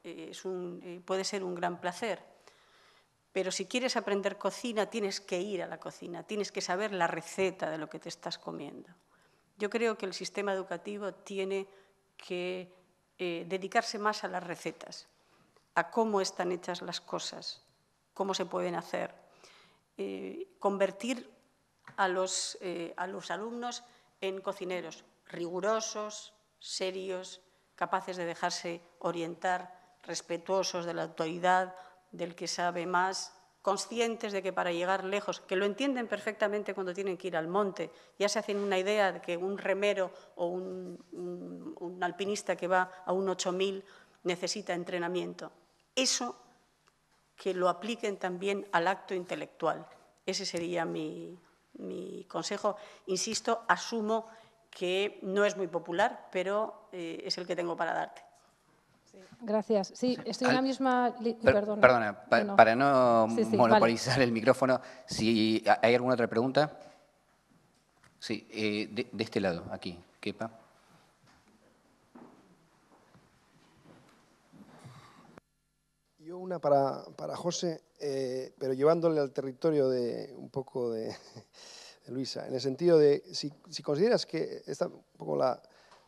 Es un, puede ser un gran placer, pero si quieres aprender cocina tienes que ir a la cocina, tienes que saber la receta de lo que te estás comiendo. Yo creo que el sistema educativo tiene que eh, dedicarse más a las recetas, a cómo están hechas las cosas, cómo se pueden hacer, eh, convertir a los, eh, a los alumnos en cocineros rigurosos, serios, capaces de dejarse orientar, respetuosos de la autoridad, del que sabe más, conscientes de que para llegar lejos, que lo entienden perfectamente cuando tienen que ir al monte, ya se hacen una idea de que un remero o un, un, un alpinista que va a un ocho mil necesita entrenamiento. Eso que lo apliquen también al acto intelectual. Ese sería mi, mi consejo. Insisto, asumo que no es muy popular, pero eh, es el que tengo para darte. Gracias. Sí, estoy en la misma... Per, perdona, perdona pa, no. para no sí, sí, monopolizar vale. el micrófono, si hay alguna otra pregunta. Sí, eh, de, de este lado, aquí, quepa. Yo una para, para José, eh, pero llevándole al territorio de un poco de, de Luisa, en el sentido de, si, si consideras que está un poco la...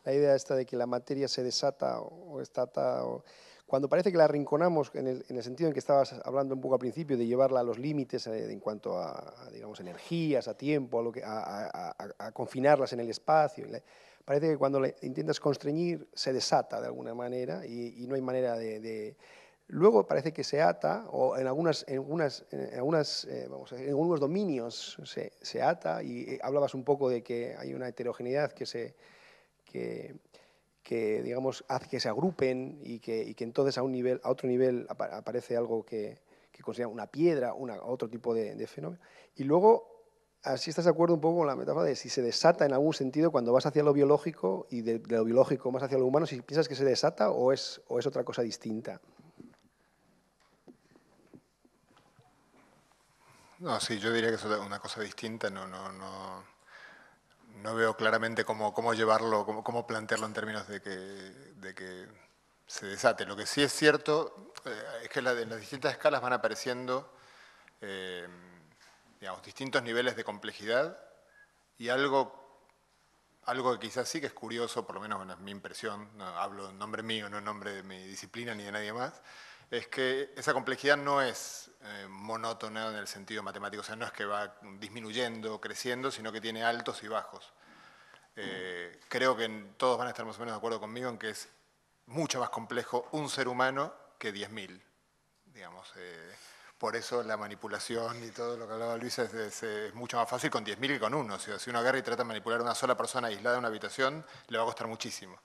la idea esta de que la materia se desata o estata, o, cuando parece que la arrinconamos en el, en el sentido en que estabas hablando un poco al principio de llevarla a los límites eh, en cuanto a, a digamos, energías, a tiempo, a, lo que, a, a, a, a confinarlas en el espacio, parece que cuando le intentas constreñir se desata de alguna manera y, y no hay manera de, de... Luego parece que se ata o en, algunas, en, algunas, en, algunas, eh, vamos a decir, en algunos dominios se, se ata y eh, hablabas un poco de que hay una heterogeneidad que se... Que, que, digamos, hace que se agrupen y que, y que entonces a, un nivel, a otro nivel aparece algo que, que considera una piedra, una, otro tipo de, de fenómeno. Y luego, así estás de acuerdo un poco con la metáfora de si se desata en algún sentido cuando vas hacia lo biológico y de, de lo biológico más hacia lo humano, si piensas que se desata o es, o es otra cosa distinta. No, sí, yo diría que es una cosa distinta, no, no, no... No veo claramente cómo, cómo llevarlo, cómo, cómo plantearlo en términos de que, de que se desate. Lo que sí es cierto eh, es que la, en las distintas escalas van apareciendo eh, digamos, distintos niveles de complejidad y algo, algo que quizás sí que es curioso, por lo menos bueno, es mi impresión, no hablo en nombre mío, no en nombre de mi disciplina ni de nadie más, es que esa complejidad no es eh, monótona en el sentido matemático, o sea, no es que va disminuyendo, creciendo, sino que tiene altos y bajos. Eh, creo que todos van a estar más o menos de acuerdo conmigo en que es mucho más complejo un ser humano que diez mil, digamos. Eh, por eso la manipulación y todo lo que hablaba Luisa es, es, es mucho más fácil con diez mil que con uno. O sea, si uno agarra y trata de manipular a una sola persona aislada en una habitación, le va a costar muchísimo.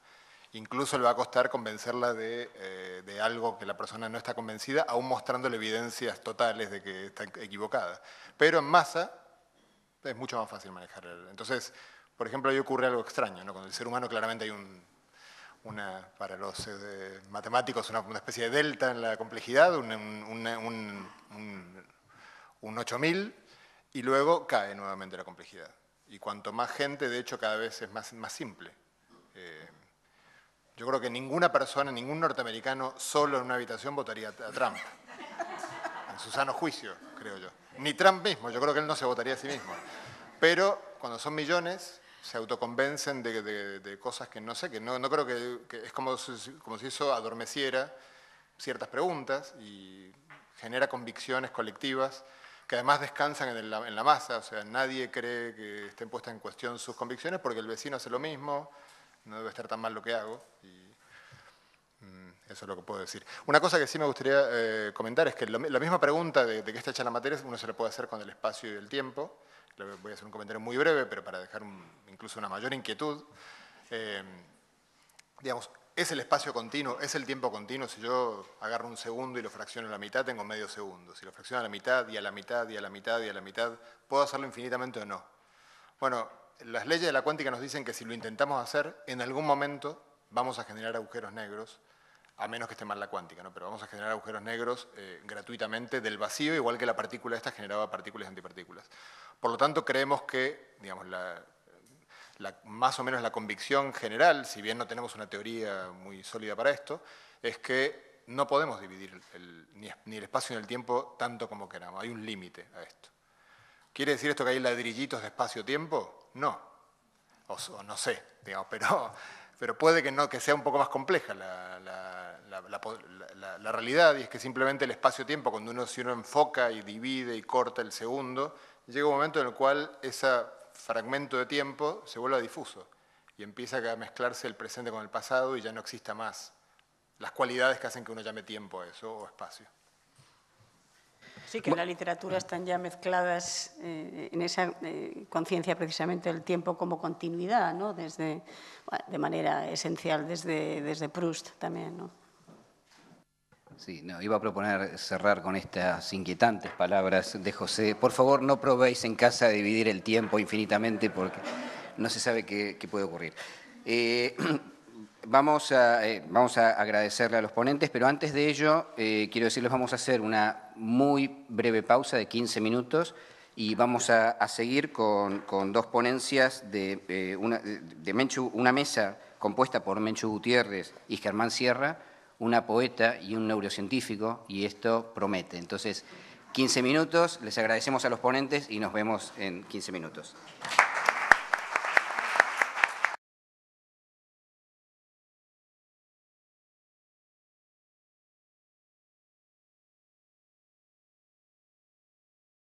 Incluso le va a costar convencerla de, eh, de algo que la persona no está convencida, aún mostrándole evidencias totales de que está equivocada. Pero en masa es mucho más fácil manejar. Entonces, por ejemplo, ahí ocurre algo extraño, ¿no? Con el ser humano claramente hay un, una, para los eh, matemáticos, una, una especie de delta en la complejidad, un, un, un, un, un ocho mil, y luego cae nuevamente la complejidad. Y cuanto más gente, de hecho, cada vez es más, más simple. Eh, Yo creo que ninguna persona, ningún norteamericano solo en una habitación votaría a Trump. En su sano juicio, creo yo. Ni Trump mismo, yo creo que él no se votaría a sí mismo. Pero cuando son millones, se autoconvencen de, de, de cosas que no sé, que no, no creo que, que es como, como si eso adormeciera ciertas preguntas y genera convicciones colectivas que además descansan en la, en la masa. O sea, nadie cree que estén puestas en cuestión sus convicciones porque el vecino hace lo mismo. No debe estar tan mal lo que hago, y mm, eso es lo que puedo decir. Una cosa que sí me gustaría eh, comentar es que lo, la misma pregunta de, de qué está hecha la materia, uno se la puede hacer con el espacio y el tiempo. Voy a hacer un comentario muy breve, pero para dejar un, incluso una mayor inquietud. Eh, digamos, ¿es el espacio continuo? ¿Es el tiempo continuo? Si yo agarro un segundo y lo fracciono a la mitad, tengo medio segundo. Si lo fracciono a la mitad, y a la mitad, y a la mitad, y a la mitad, ¿puedo hacerlo infinitamente o no? Bueno, las leyes de la cuántica nos dicen que si lo intentamos hacer, en algún momento vamos a generar agujeros negros, a menos que esté mal la cuántica, ¿no? Pero vamos a generar agujeros negros eh, gratuitamente del vacío, igual que la partícula esta generaba partículas y antipartículas. Por lo tanto, creemos que, digamos, la, la, más o menos la convicción general, si bien no tenemos una teoría muy sólida para esto, es que no podemos dividir el, ni, ni el espacio ni el tiempo tanto como queramos. Hay un límite a esto. ¿Quiere decir esto que hay ladrillitos de espacio-tiempo? No, o, o no sé, digamos, pero, pero puede que, no, que sea un poco más compleja la, la, la, la, la, la realidad, y es que simplemente el espacio-tiempo, cuando uno, si uno enfoca y divide y corta el segundo, llega un momento en el cual ese fragmento de tiempo se vuelve difuso y empieza a mezclarse el presente con el pasado y ya no exista más las cualidades que hacen que uno llame tiempo a eso o espacio. Sí, que en la literatura están ya mezcladas eh, en esa eh, conciencia precisamente del tiempo como continuidad, ¿no? Desde, bueno, de manera esencial desde, desde Proust también, ¿no? Sí, no, iba a proponer cerrar con estas inquietantes palabras de José. Por favor, no probéis en casa a dividir el tiempo infinitamente porque no se sabe qué, qué puede ocurrir. Eh, vamos a, eh, vamos a agradecerle a los ponentes, pero antes de ello, eh, quiero decirles, vamos a hacer una muy breve pausa de quince minutos y vamos a, a seguir con, con dos ponencias de, eh, una, de Menchu, una mesa compuesta por Menchu Gutiérrez y Germán Sierra, una poeta y un neurocientífico, y esto promete. Entonces, quince minutos, les agradecemos a los ponentes y nos vemos en quince minutos.